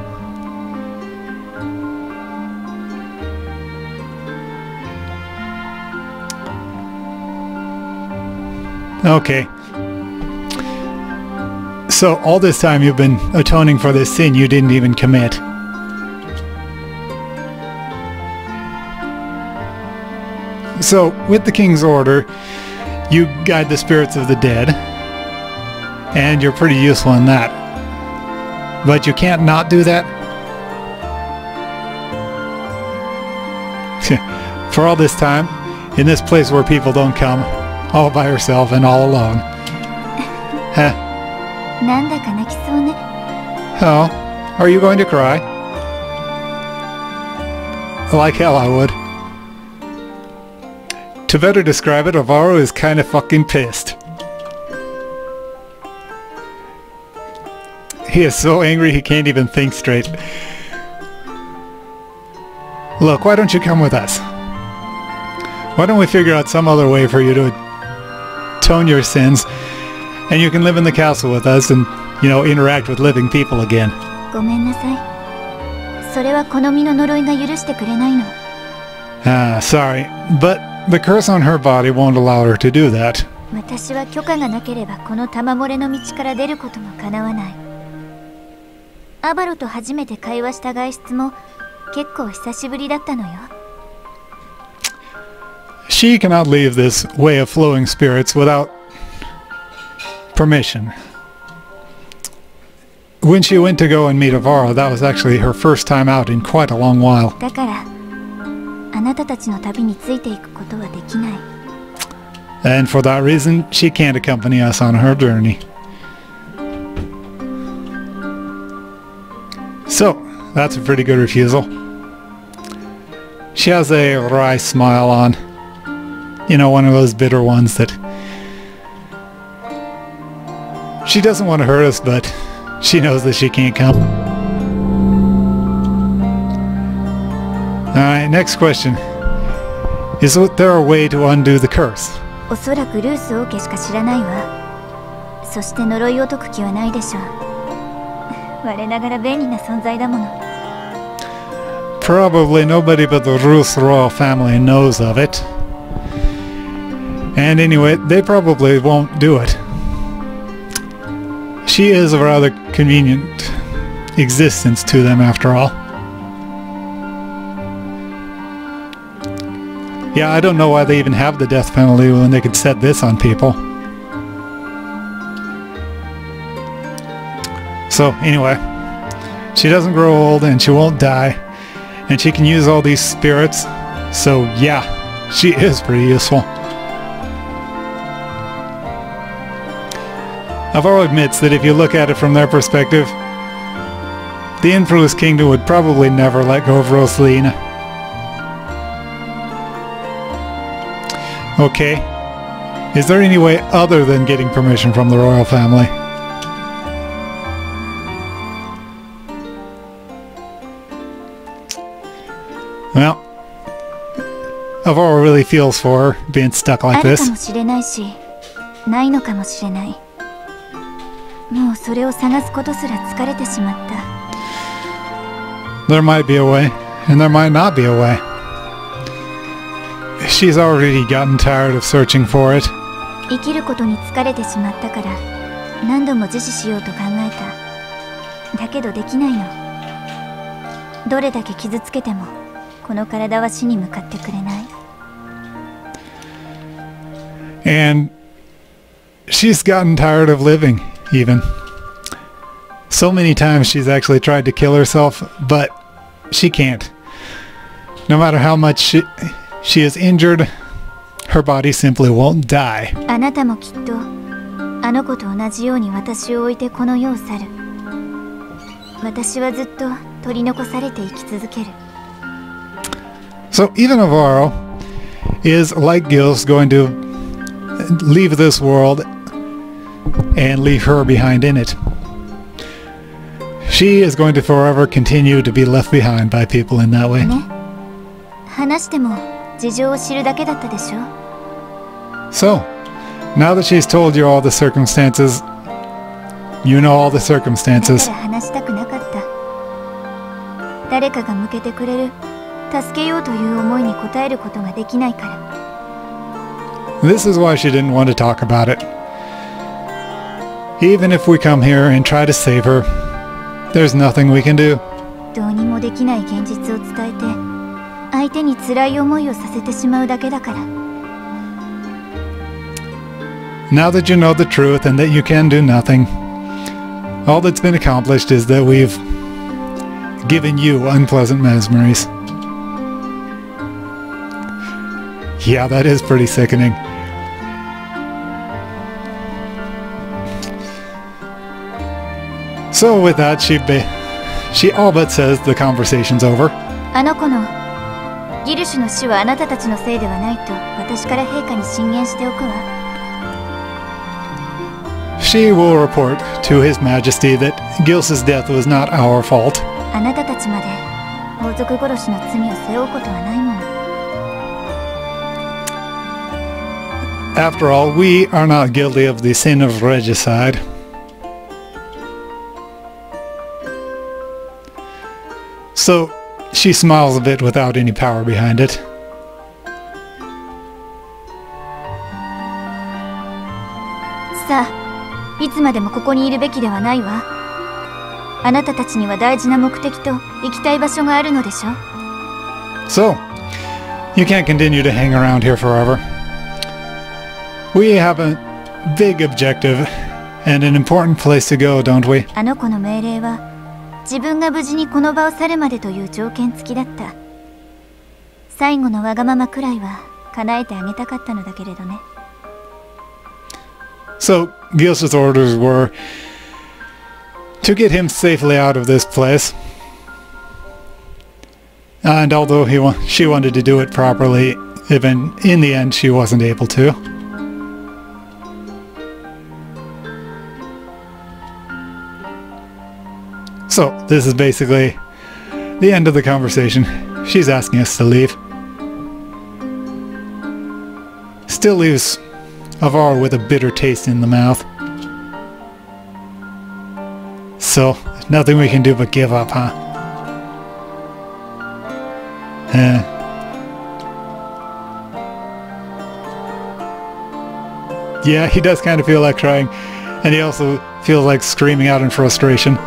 Okay. So all this time you've been atoning for this sin you didn't even commit. So with the King's Order, you guide the spirits of the dead, and you're pretty useful in that. But you can't not do that. For all this time, in this place where people don't come, all by herself and all alone. Huh. Oh, are you going to cry? Like hell I would. To better describe it, Avaro is kinda fucking pissed. He is so angry he can't even think straight. Look, why don't you come with us? Why don't we figure out some other way for you to atone your sins, and you can live in the castle with us and, you know, interact with living people again. Ah, sorry, but the curse on her body won't allow her to do that. She cannot leave this Way of Flowing Spirits without permission. When she went to go and meet Avaro, that was actually her first time out in quite a long while. And for that reason, she can't accompany us on her journey. So, that's a pretty good refusal. She has a wry smile on. You know, one of those bitter ones that... She doesn't want to hurt us, but she knows that she can't come. Alright, next question. Is there a way to undo the curse? Probably nobody but the Ruth Royal Family knows of it. And anyway, they probably won't do it. She is a rather convenient existence to them after all. Yeah, I don't know why they even have the death penalty when they could set this on people. So anyway, she doesn't grow old and she won't die, and she can use all these spirits, so yeah, she is pretty useful. Avaro admits that if you look at it from their perspective, the Influus Kingdom would probably never let go of Rosaline. Okay. Is there any way other than getting permission from the royal family? Well, Avaro really feels for her being stuck like this. There might be a way, and there might not be a way. She's already gotten tired of searching for it. And she's gotten tired of living, even. So many times she's actually tried to kill herself, but she can't. No matter how much she is injured, her body simply won't die. So even Avaro is, like Gilsh, going to leave this world and leave her behind in it. She is going to forever continue to be left behind by people in that way. So, now that she's told you all the circumstances, you know all the circumstances. This is why she didn't want to talk about it. Even if we come here and try to save her, there's nothing we can do. Now that you know the truth and that you can do nothing, all that's been accomplished is that we've given you unpleasant memories. Yeah, that is pretty sickening. So with that, she all but says the conversation's over. She will report to His Majesty that Gilsh's death was not our fault. After all, we are not guilty of the sin of regicide. So she smiles a bit without any power behind it. So, you can't continue to hang around here forever. We have a big objective and an important place to go, don't we? So, Gilsh's orders were to get him safely out of this place. And although she wanted to do it properly, even in the end she wasn't able to. So, this is basically the end of the conversation. She's asking us to leave. Still leaves Avaro with a bitter taste in the mouth. So, nothing we can do but give up, huh? Yeah, he does kind of feel like crying, and he also feels like screaming out in frustration.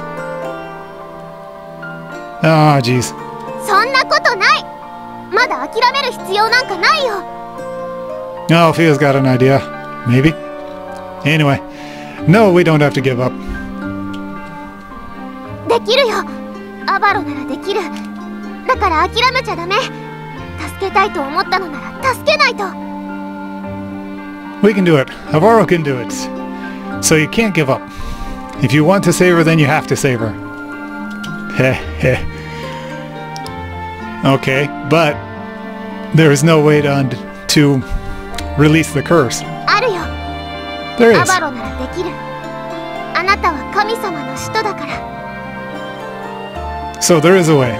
Ah, jeez. No, Fia's got an idea. Maybe. Anyway. No, we don't have to give up. We can do it. Avaro can do it. So you can't give up. If you want to save her, then you have to save her. Heh heh. Okay, but there is no way to release the curse. There is. So there is a way.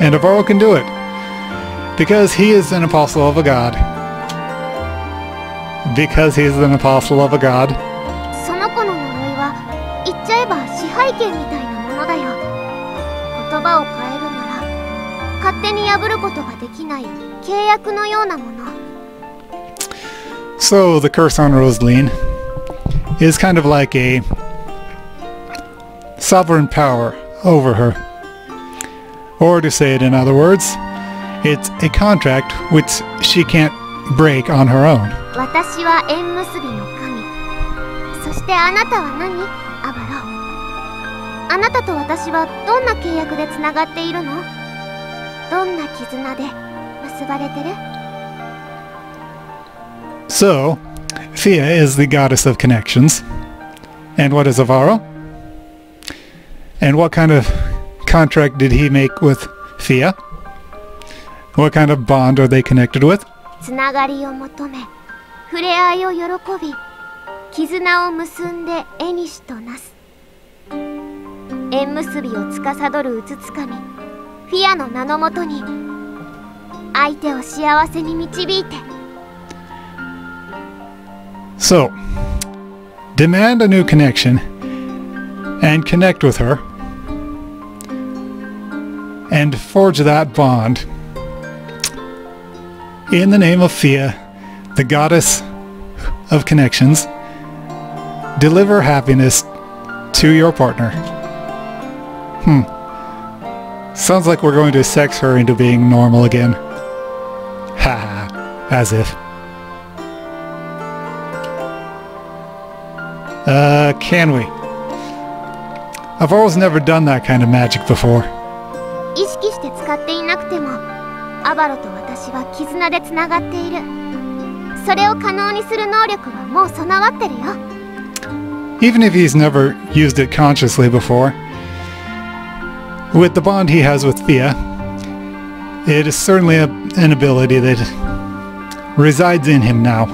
And Avaro can do it. Because he is an apostle of a god. Because he is an apostle of a god. So the curse on Rosaline is kind of like a sovereign power over her. Or to say it in other words, it's a contract which she can't break on her own. So, Fia is the goddess of connections. And what is Avaro? And what kind of contract did he make with Fia? What kind of bond are they connected with? So, demand a new connection and connect with her and forge that bond in the name of Fia, the goddess of connections. Deliver happiness to your partner. Sounds like we're going to sex her into being normal again. Ha, as if. Can we? Avaro's never done that kind of magic before. Even if he's never used it consciously before, with the bond he has with Fia, it is certainly an ability that resides in him now.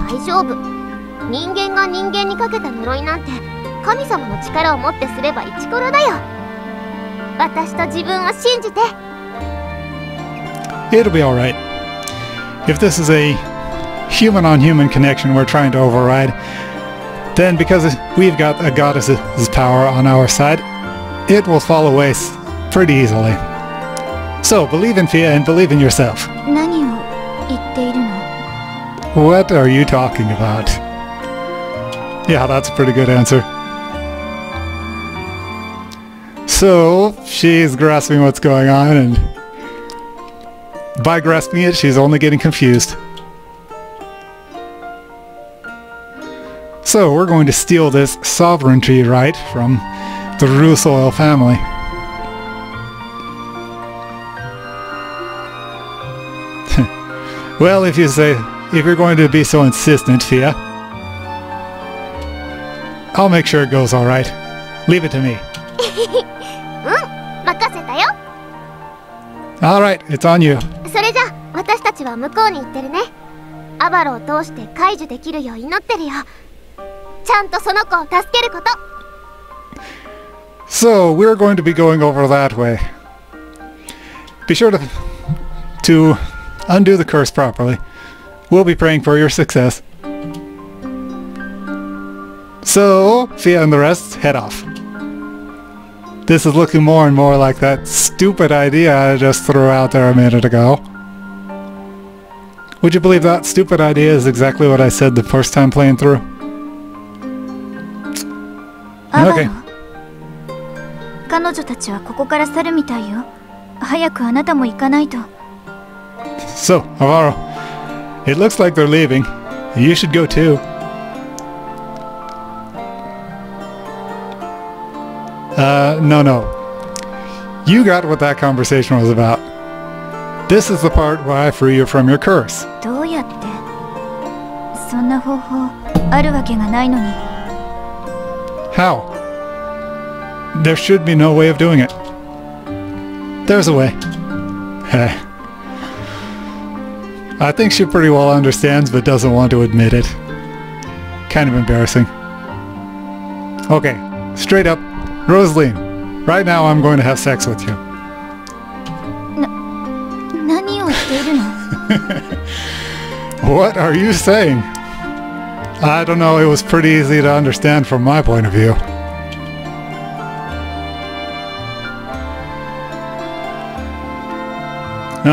It'll be alright. If this is a human-on-human connection we're trying to override, then because we've got a goddess's power on our side, it will fall away pretty easily. So, believe in Fia and believe in yourself. What are you talking about? Yeah, that's a pretty good answer. So, she's grasping what's going on, and by grasping it, she's only getting confused. So, we're going to steal this sovereignty right from the Ruthoil family. Well, if you're going to be so insistent, Fia, I'll make sure it goes alright. Leave it to me. Alright, it's on you. So, we're going to be going over that way. Be sure to undo the curse properly. We'll be praying for your success. So, Fia and the rest head off. This is looking more and more like that stupid idea I just threw out there a minute ago. Would you believe that stupid idea is exactly what I said the first time playing through? Okay. So, Avaro, it looks like they're leaving. You should go too. No. You got what that conversation was about. This is the part where I free you from your curse. How? There should be no way of doing it. There's a way. Heh. I think she pretty well understands, but doesn't want to admit it. Kind of embarrassing. Okay, straight up, Rosaline, right now I'm going to have sex with you. What are you saying? I don't know, it was pretty easy to understand from my point of view.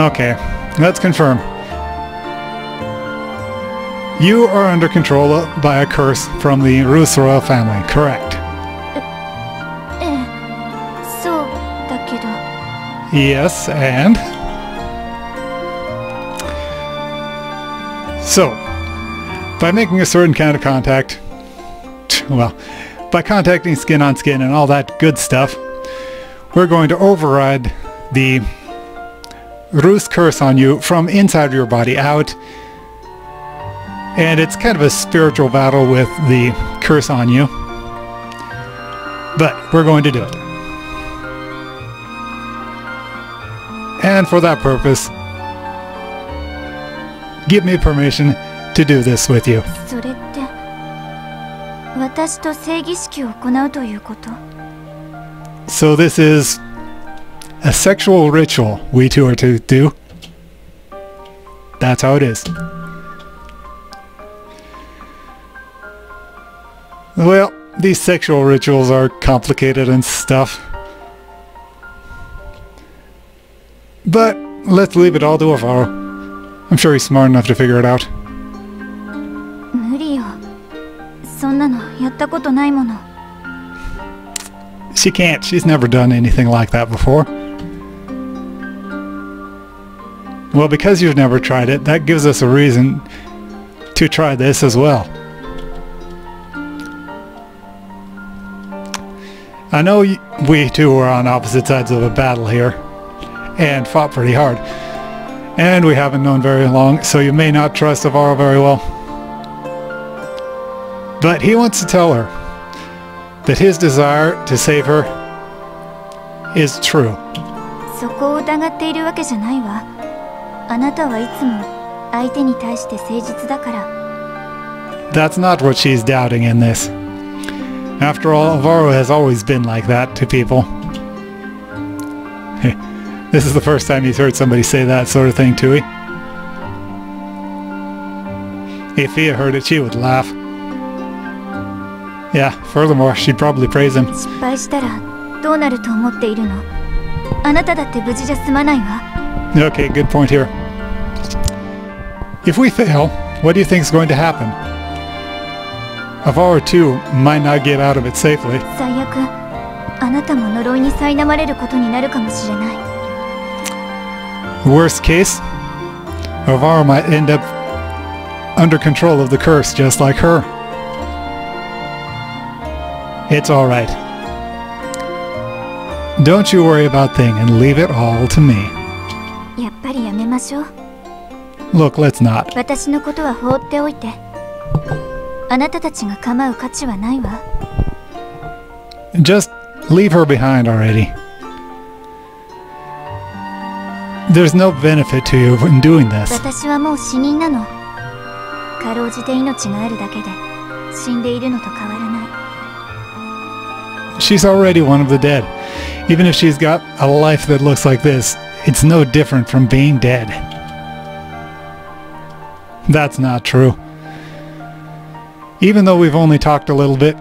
Okay, let's confirm. You are under control by a curse from the Ruth Royal Family, correct? Yes, and? So, by making a certain kind of contact, well, by contacting skin on skin and all that good stuff, we're going to override the Ruth's curse on you from inside your body out, and it's kind of a spiritual battle with the curse on you, but we're going to do it. And for that purpose, give me permission to do this with you. So this is a sexual ritual we two are to do. That's how it is. Well, these sexual rituals are complicated and stuff. But let's leave it all to Avaro. I'm sure he's smart enough to figure it out. She can't. She's never done anything like that before. Well, because you've never tried it, that gives us a reason to try this as well. I know we two were on opposite sides of a battle here, and fought pretty hard. And we haven't known very long, so you may not trust Avaro very well. But he wants to tell her that his desire to save her is true. That's not what she's doubting in this. After all, Avaro has always been like that to people. This is the first time he's heard somebody say that sort of thing to him. If Fia heard it, she would laugh. Yeah, furthermore, she'd probably praise him. Okay, good point here. If we fail, what do you think is going to happen? Avaro too might not get out of it safely. Worst case, Avaro might end up under control of the curse just like her. It's alright. Don't you worry about thing and leave it all to me. Look, let's not. Just leave her behind already. There's no benefit to you in doing this. She's already one of the dead. Even if she's got a life that looks like this, it's no different from being dead. That's not true. Even though we've only talked a little bit,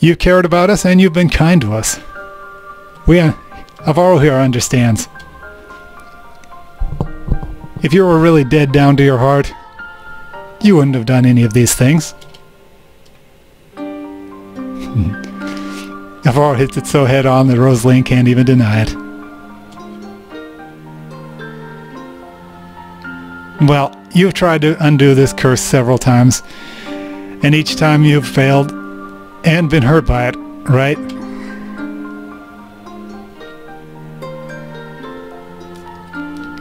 you've cared about us and you've been kind to us. Avaro here understands. If you were really dead down to your heart, you wouldn't have done any of these things. Avaro hits it so head on that Rosaline can't even deny it. Well, you've tried to undo this curse several times, and each time you've failed and been hurt by it, right?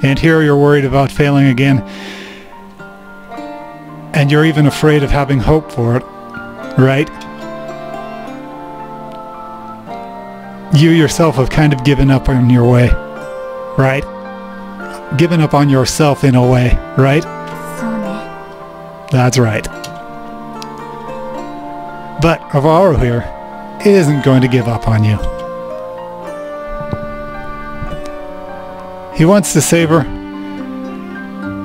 And here you're worried about failing again. And you're even afraid of having hope for it. right? You yourself have kind of given up on your way, right? Given up on yourself in a way, right? That's right. But Avaro here isn't going to give up on you. He wants to save her,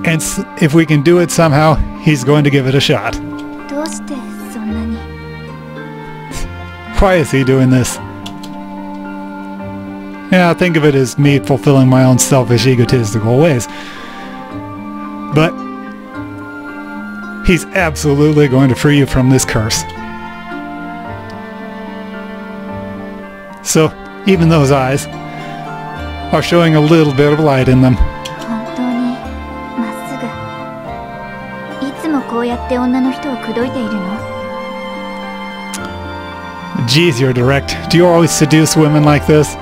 and if we can do it somehow, he's going to give it a shot. Why is he doing this? Yeah, I think of it as me fulfilling my own selfish, egotistical ways. But he's absolutely going to free you from this curse. So, even those eyes are showing a little bit of light in them. Geez, you're direct. Do you always seduce women like this?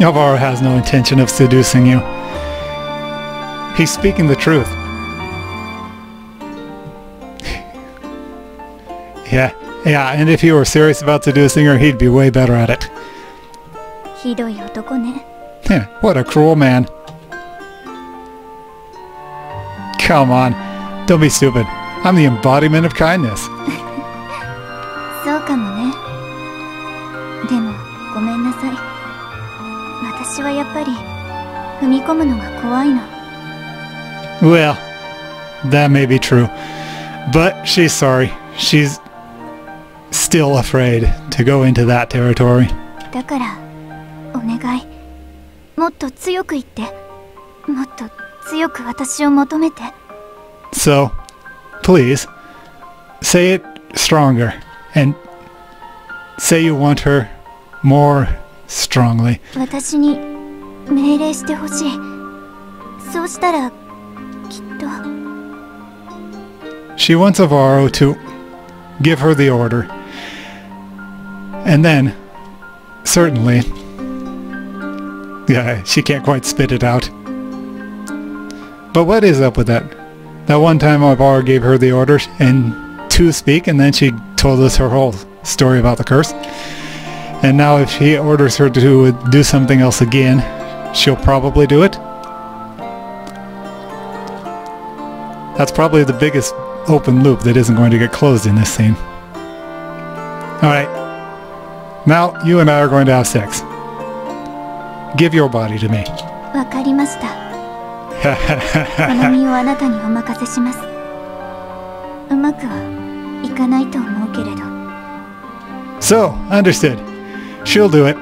Avaro has no intention of seducing you. He's speaking the truth. Yeah, and if he were serious about seducing her, he'd be way better at it. Yeah, what a cruel man. Come on, don't be stupid. I'm the embodiment of kindness. Well, that may be true, but she's sorry. She's still afraid to go into that territory. So, please, say it stronger, and say you want her more strongly. She wants Avaro to give her the order, and then, certainly, yeah, she can't quite spit it out. But what is up with that? That one time Avaro gave her the order and to speak, and then she told us her whole story about the curse. And now if he orders her to do something else again, she'll probably do it. That's probably the biggest open loop that isn't going to get closed in this scene. Alright. Now, you and I are going to have sex. Give your body to me. So, understood. She'll do it,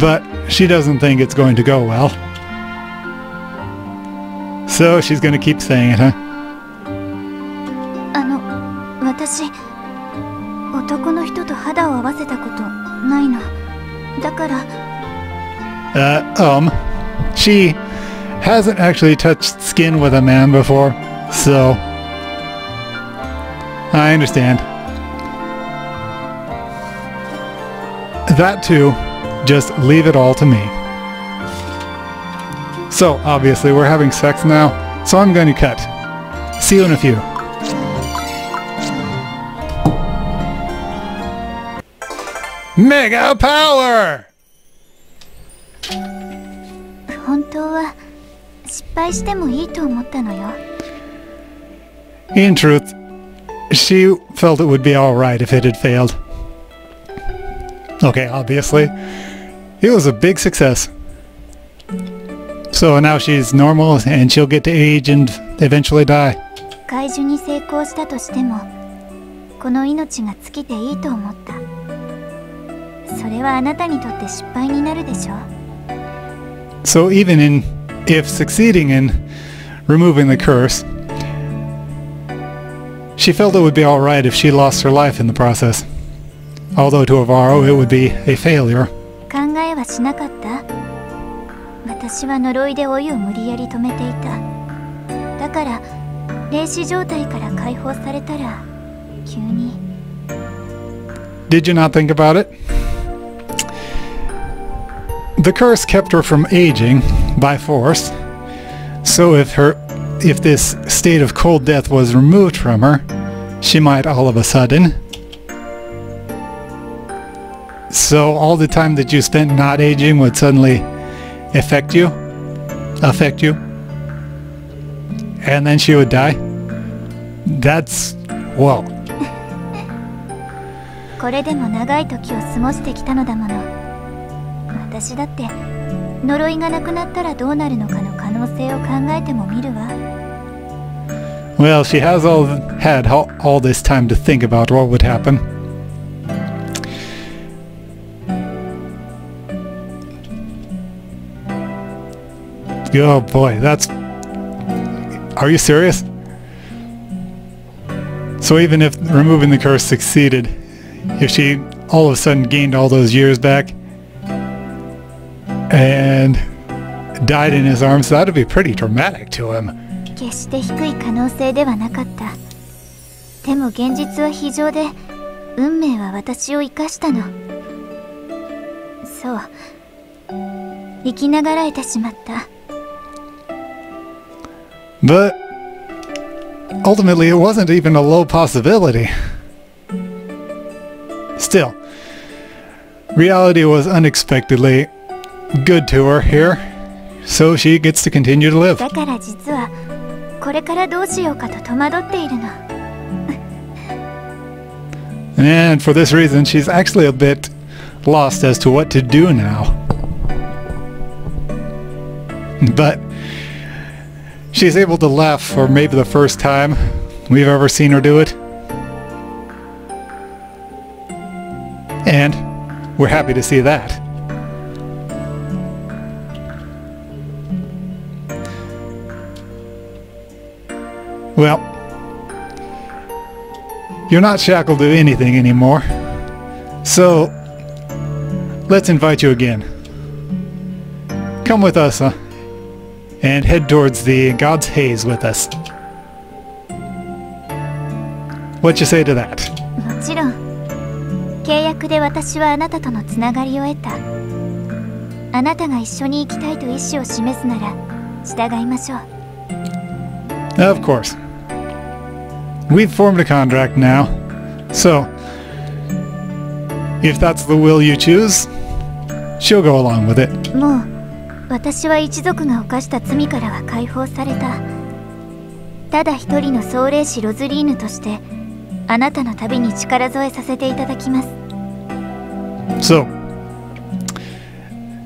but she doesn't think it's going to go well. So, she's going to keep saying it, huh? She hasn't actually touched skin with a man before, so I understand. That too, just leave it all to me. So, obviously, we're having sex now, so I'm going to cut. See you in a few. Mega power! In truth, she felt it would be alright if it had failed. Okay, obviously, it was a big success. So now she's normal and she'll get to age and eventually die. So even if succeeding in removing the curse, she felt it would be alright if she lost her life in the process. Although to Avaro it would be a failure. Did you not think about it? The curse kept her from aging by force, so if her if this state of cold death was removed from her, she might all of a sudden. So all the time that you spent not aging would suddenly affect you, and then she would die. That's, whoa. Well, she has had all this time to think about what would happen. Oh boy, that's... Are you serious? So even if removing the curse succeeded, if she all of a sudden gained all those years back and died in his arms, that would be pretty dramatic to him. But ultimately, it wasn't even a low possibility. Still, reality was unexpectedly good to her here, so she gets to continue to live. And for this reason, she's actually a bit lost as to what to do now. But she's able to laugh for maybe the first time we've ever seen her do it. And we're happy to see that. Well, you're not shackled to anything anymore. So, let's invite you again. Come with us, huh? And head towards the God's Haze with us. What you say to that? Of course. We've formed a contract now, so if that's the will you choose, she'll go along with it. So,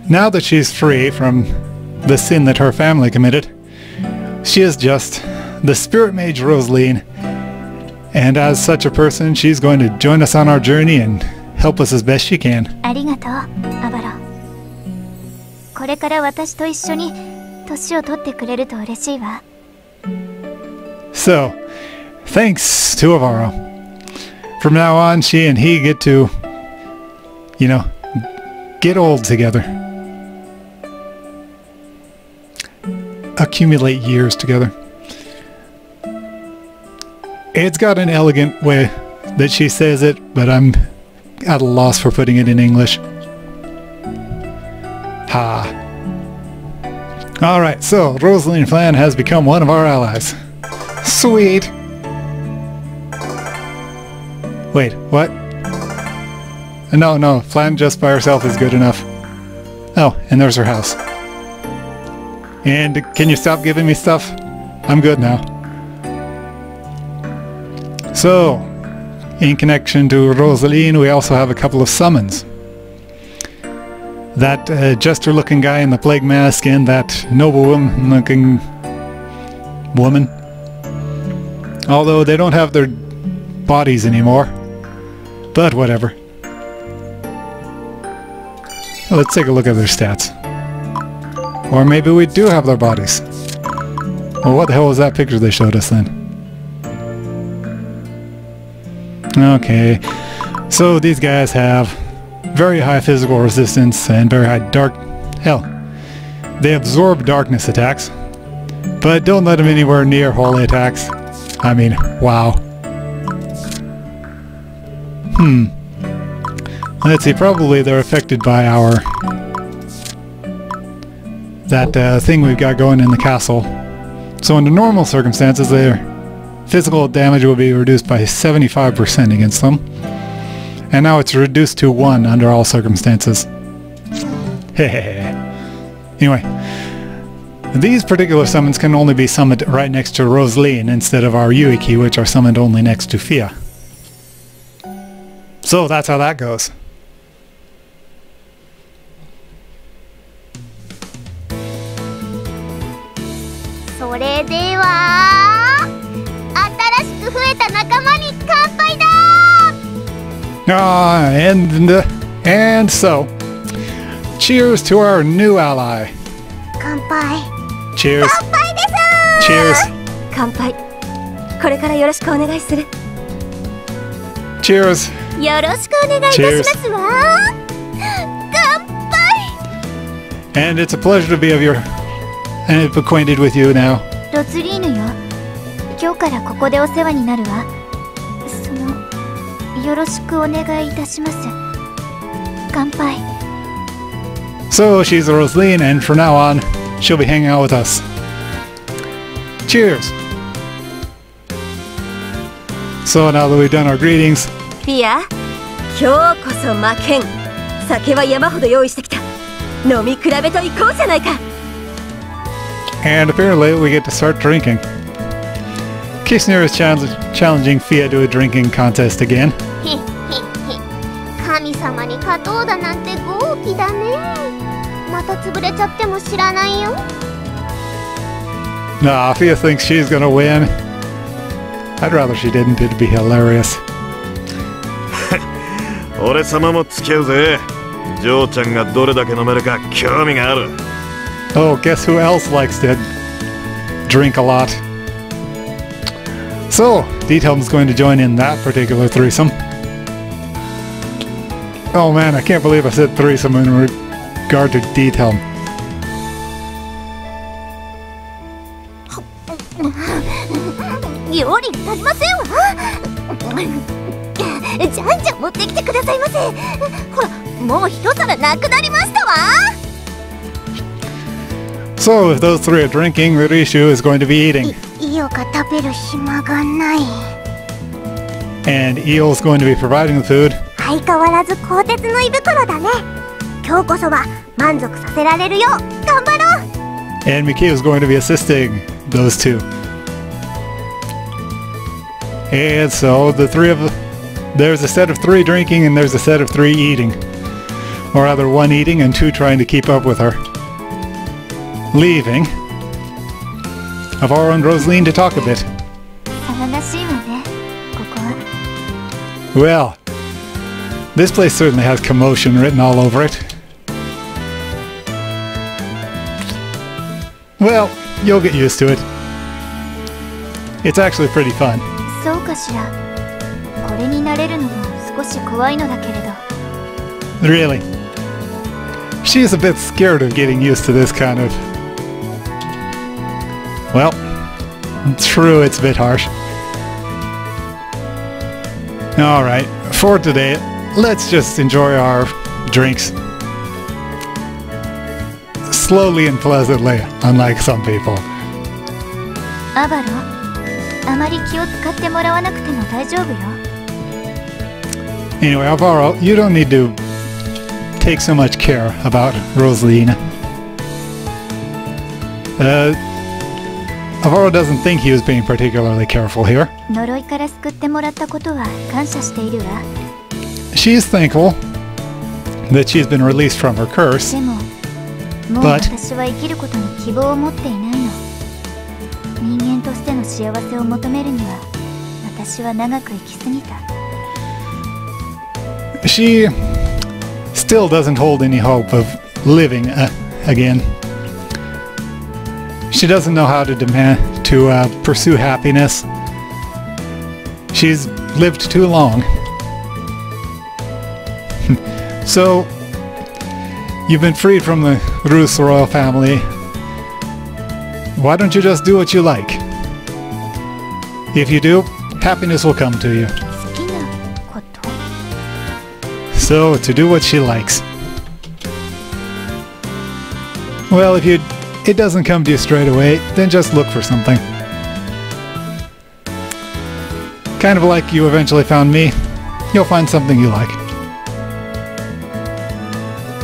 now that she's free from the sin that her family committed, she is just the Spirit Mage Rosaline, and as such a person, she's going to join us on our journey and help us as best she can. So, thanks to Avaro. From now on, she and he get to, you know, get old together. Accumulate years together. It's got an elegant way that she says it, but I'm at a loss for putting it in English. Ha. Alright, so Rosaline Flan has become one of our allies. Sweet! Wait, what? No, Flan just by herself is good enough. Oh, and there's her house. And can you stop giving me stuff? I'm good now. So, in connection to Rosaline, we also have a couple of summons. That jester-looking guy in the plague mask and that noblewoman-looking woman. Although they don't have their bodies anymore. But whatever. Let's take a look at their stats. Or maybe we do have their bodies. Well, what the hell was that picture they showed us then? Okay. So these guys have very high physical resistance and very high dark... hell, they absorb darkness attacks, but don't let them anywhere near holy attacks. I mean, wow. Let's see, probably they're affected by our... that thing we've got going in the castle. So under normal circumstances, their physical damage will be reduced by 75% against them. And now it's reduced to 1 under all circumstances. Anyway, these particular summons can only be summoned right next to Rosaline instead of our Yuiki, which are summoned only next to Fia. So that's how that goes. And so, cheers to our new ally. Kanpai. Cheers. Kanpai desu! Cheers. Kanpai. Kore kara yoroshiku onegai suru. Cheers. Yoroshiku onegai itashimasu wa. Kanpai. And it's a pleasure to be of your acquainted with you now. Rosaline yo. Kyou kara koko de osewa ni naru wa. So she's a Rosaline, and from now on, she'll be hanging out with us. Cheers! So now that we've done our greetings, Fia, kyou koso maken. Sake wa yama hodo yoi shite kita. Nomi kurabe to ikou janai ka. And apparently, we get to start drinking. Kistner is challenging Fia to a drinking contest again. Nah, Fia thinks she's gonna win. I'd rather she didn't. It'd be hilarious. Oh, guess who else likes to drink a lot? So, Diethelm's going to join in that particular threesome. Oh man, I can't believe I said threesome in regard to Diethelm. So, if those three are drinking, Rishu is going to be eating. And Eel's going to be providing the food. And Mikio is going to be assisting those two. And so the three of there's a set of three drinking and there's a set of three eating. Or rather, one eating and two trying to keep up with her. Leaving Avaro and Rosaline to talk a bit. Well, this place certainly has commotion written all over it. Well, you'll get used to it. It's actually pretty fun. Really? She's a bit scared of getting used to this kind of... Well, true, it's a bit harsh. Alright, for today, let's just enjoy our drinks slowly and pleasantly, unlike some people. Anyway, Avaro, you don't need to take so much care about Rosaline. Avaro doesn't think he was being particularly careful here. She's thankful that she's been released from her curse, but she still doesn't hold any hope of living again. She doesn't know how to pursue happiness. She's lived too long. So, you've been freed from the Ruth Royal Family. Why don't you just do what you like? If you do, happiness will come to you. So, to do what she likes. Well, if you it doesn't come to you straight away, then just look for something. Kind of like you eventually found me. You'll find something you like.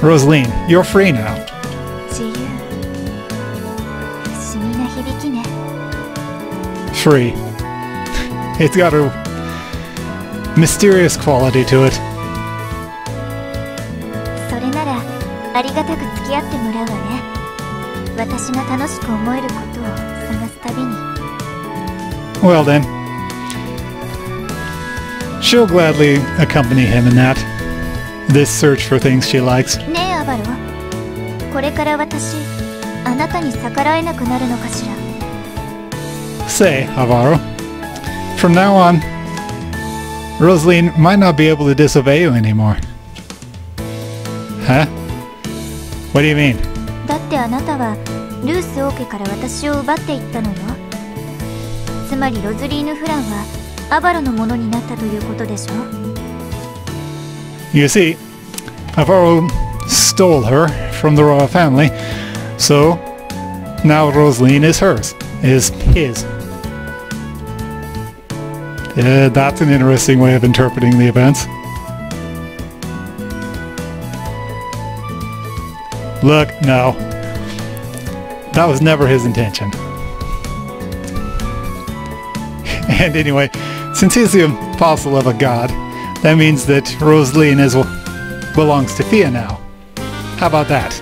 Rosaline, you're free now. Free. It's got a mysterious quality to it. Well then. She'll gladly accompany him in that. This search for things she likes. Say, Avaro. From now on, Rosaline might not be able to disobey you anymore. Huh? What do you mean? You see, Avaro stole her from the royal family, so now Rosaline is hers. Is his. Yeah, that's an interesting way of interpreting the events. Look, no. That was never his intention. And anyway, since he's the apostle of a god, that means that Rosaline belongs to Fia now. How about that?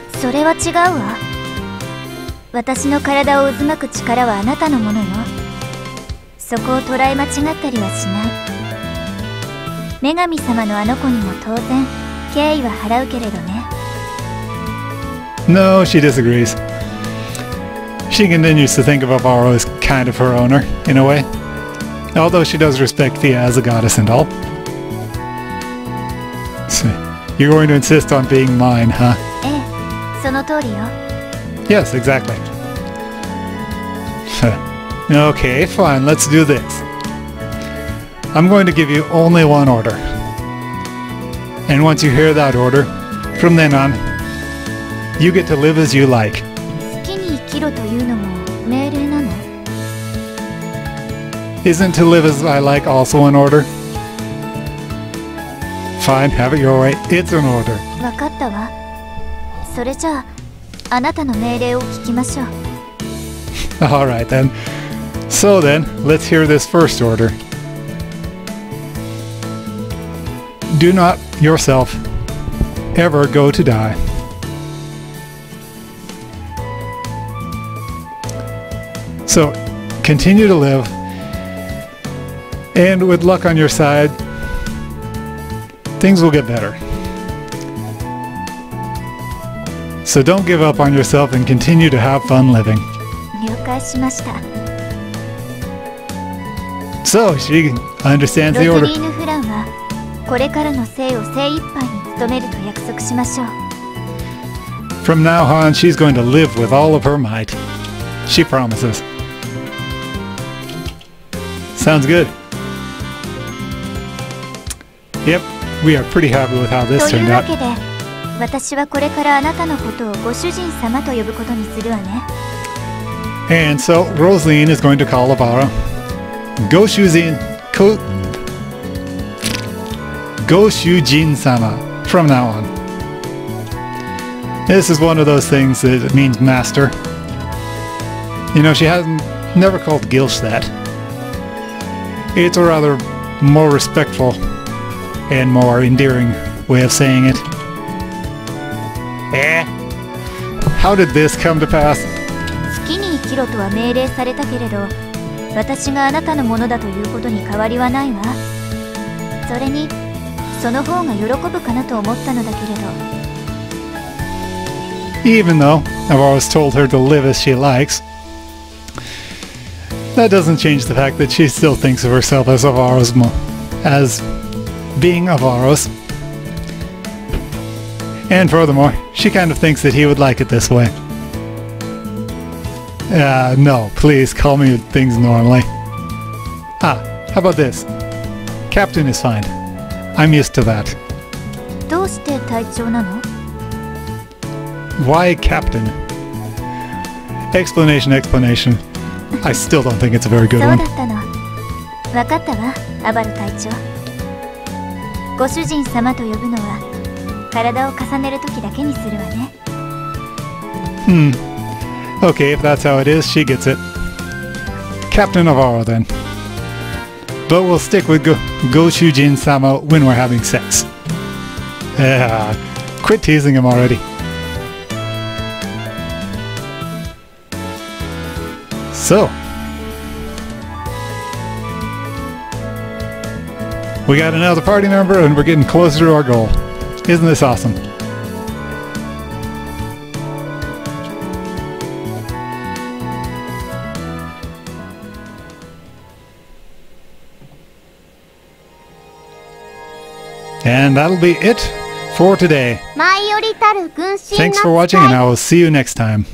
No, she disagrees. She continues to think of Avaro as kind of her owner, in a way. Although she does respect Fia as a goddess and all. So, you're going to insist on being mine, huh? Yes, exactly. Okay, fine, let's do this. I'm going to give you only one order. And once you hear that order, from then on, you get to live as you like. Isn't to live as I like also an order? Fine, have it your way. It's an order. Alright then. So then, let's hear this first order. Do not yourself ever go to die. So, continue to live, and with luck on your side, things will get better. So don't give up on yourself and continue to have fun living. So she understands the order. From now on, she's going to live with all of her might. She promises. Sounds good. Yep, we are pretty happy with how this turned out. And so Rosaline is going to call Avaro Goshujin-sama from now on. This is one of those things that means master. You know, she hasn't never called Gilsh that. It's a rather more respectful and more endearing way of saying it. Eh? How did this come to pass? Even though I've always told her to live as she likes, that doesn't change the fact that she still thinks of herself as Avaro's as being Avaro's. And furthermore, she kind of thinks that he would like it this way. No, please call me things normally. Ah, how about this? Captain is fine. I'm used to that. Why captain? Explanation. I still don't think it's a very good one. Okay, if that's how it is, she gets it. Captain Avaro, then. But we'll stick with Goshujin-sama when we're having sex. Quit teasing him already. So, we got another party member and we're getting closer to our goal. Isn't this awesome? And that'll be it for today. Thanks for watching and I will see you next time.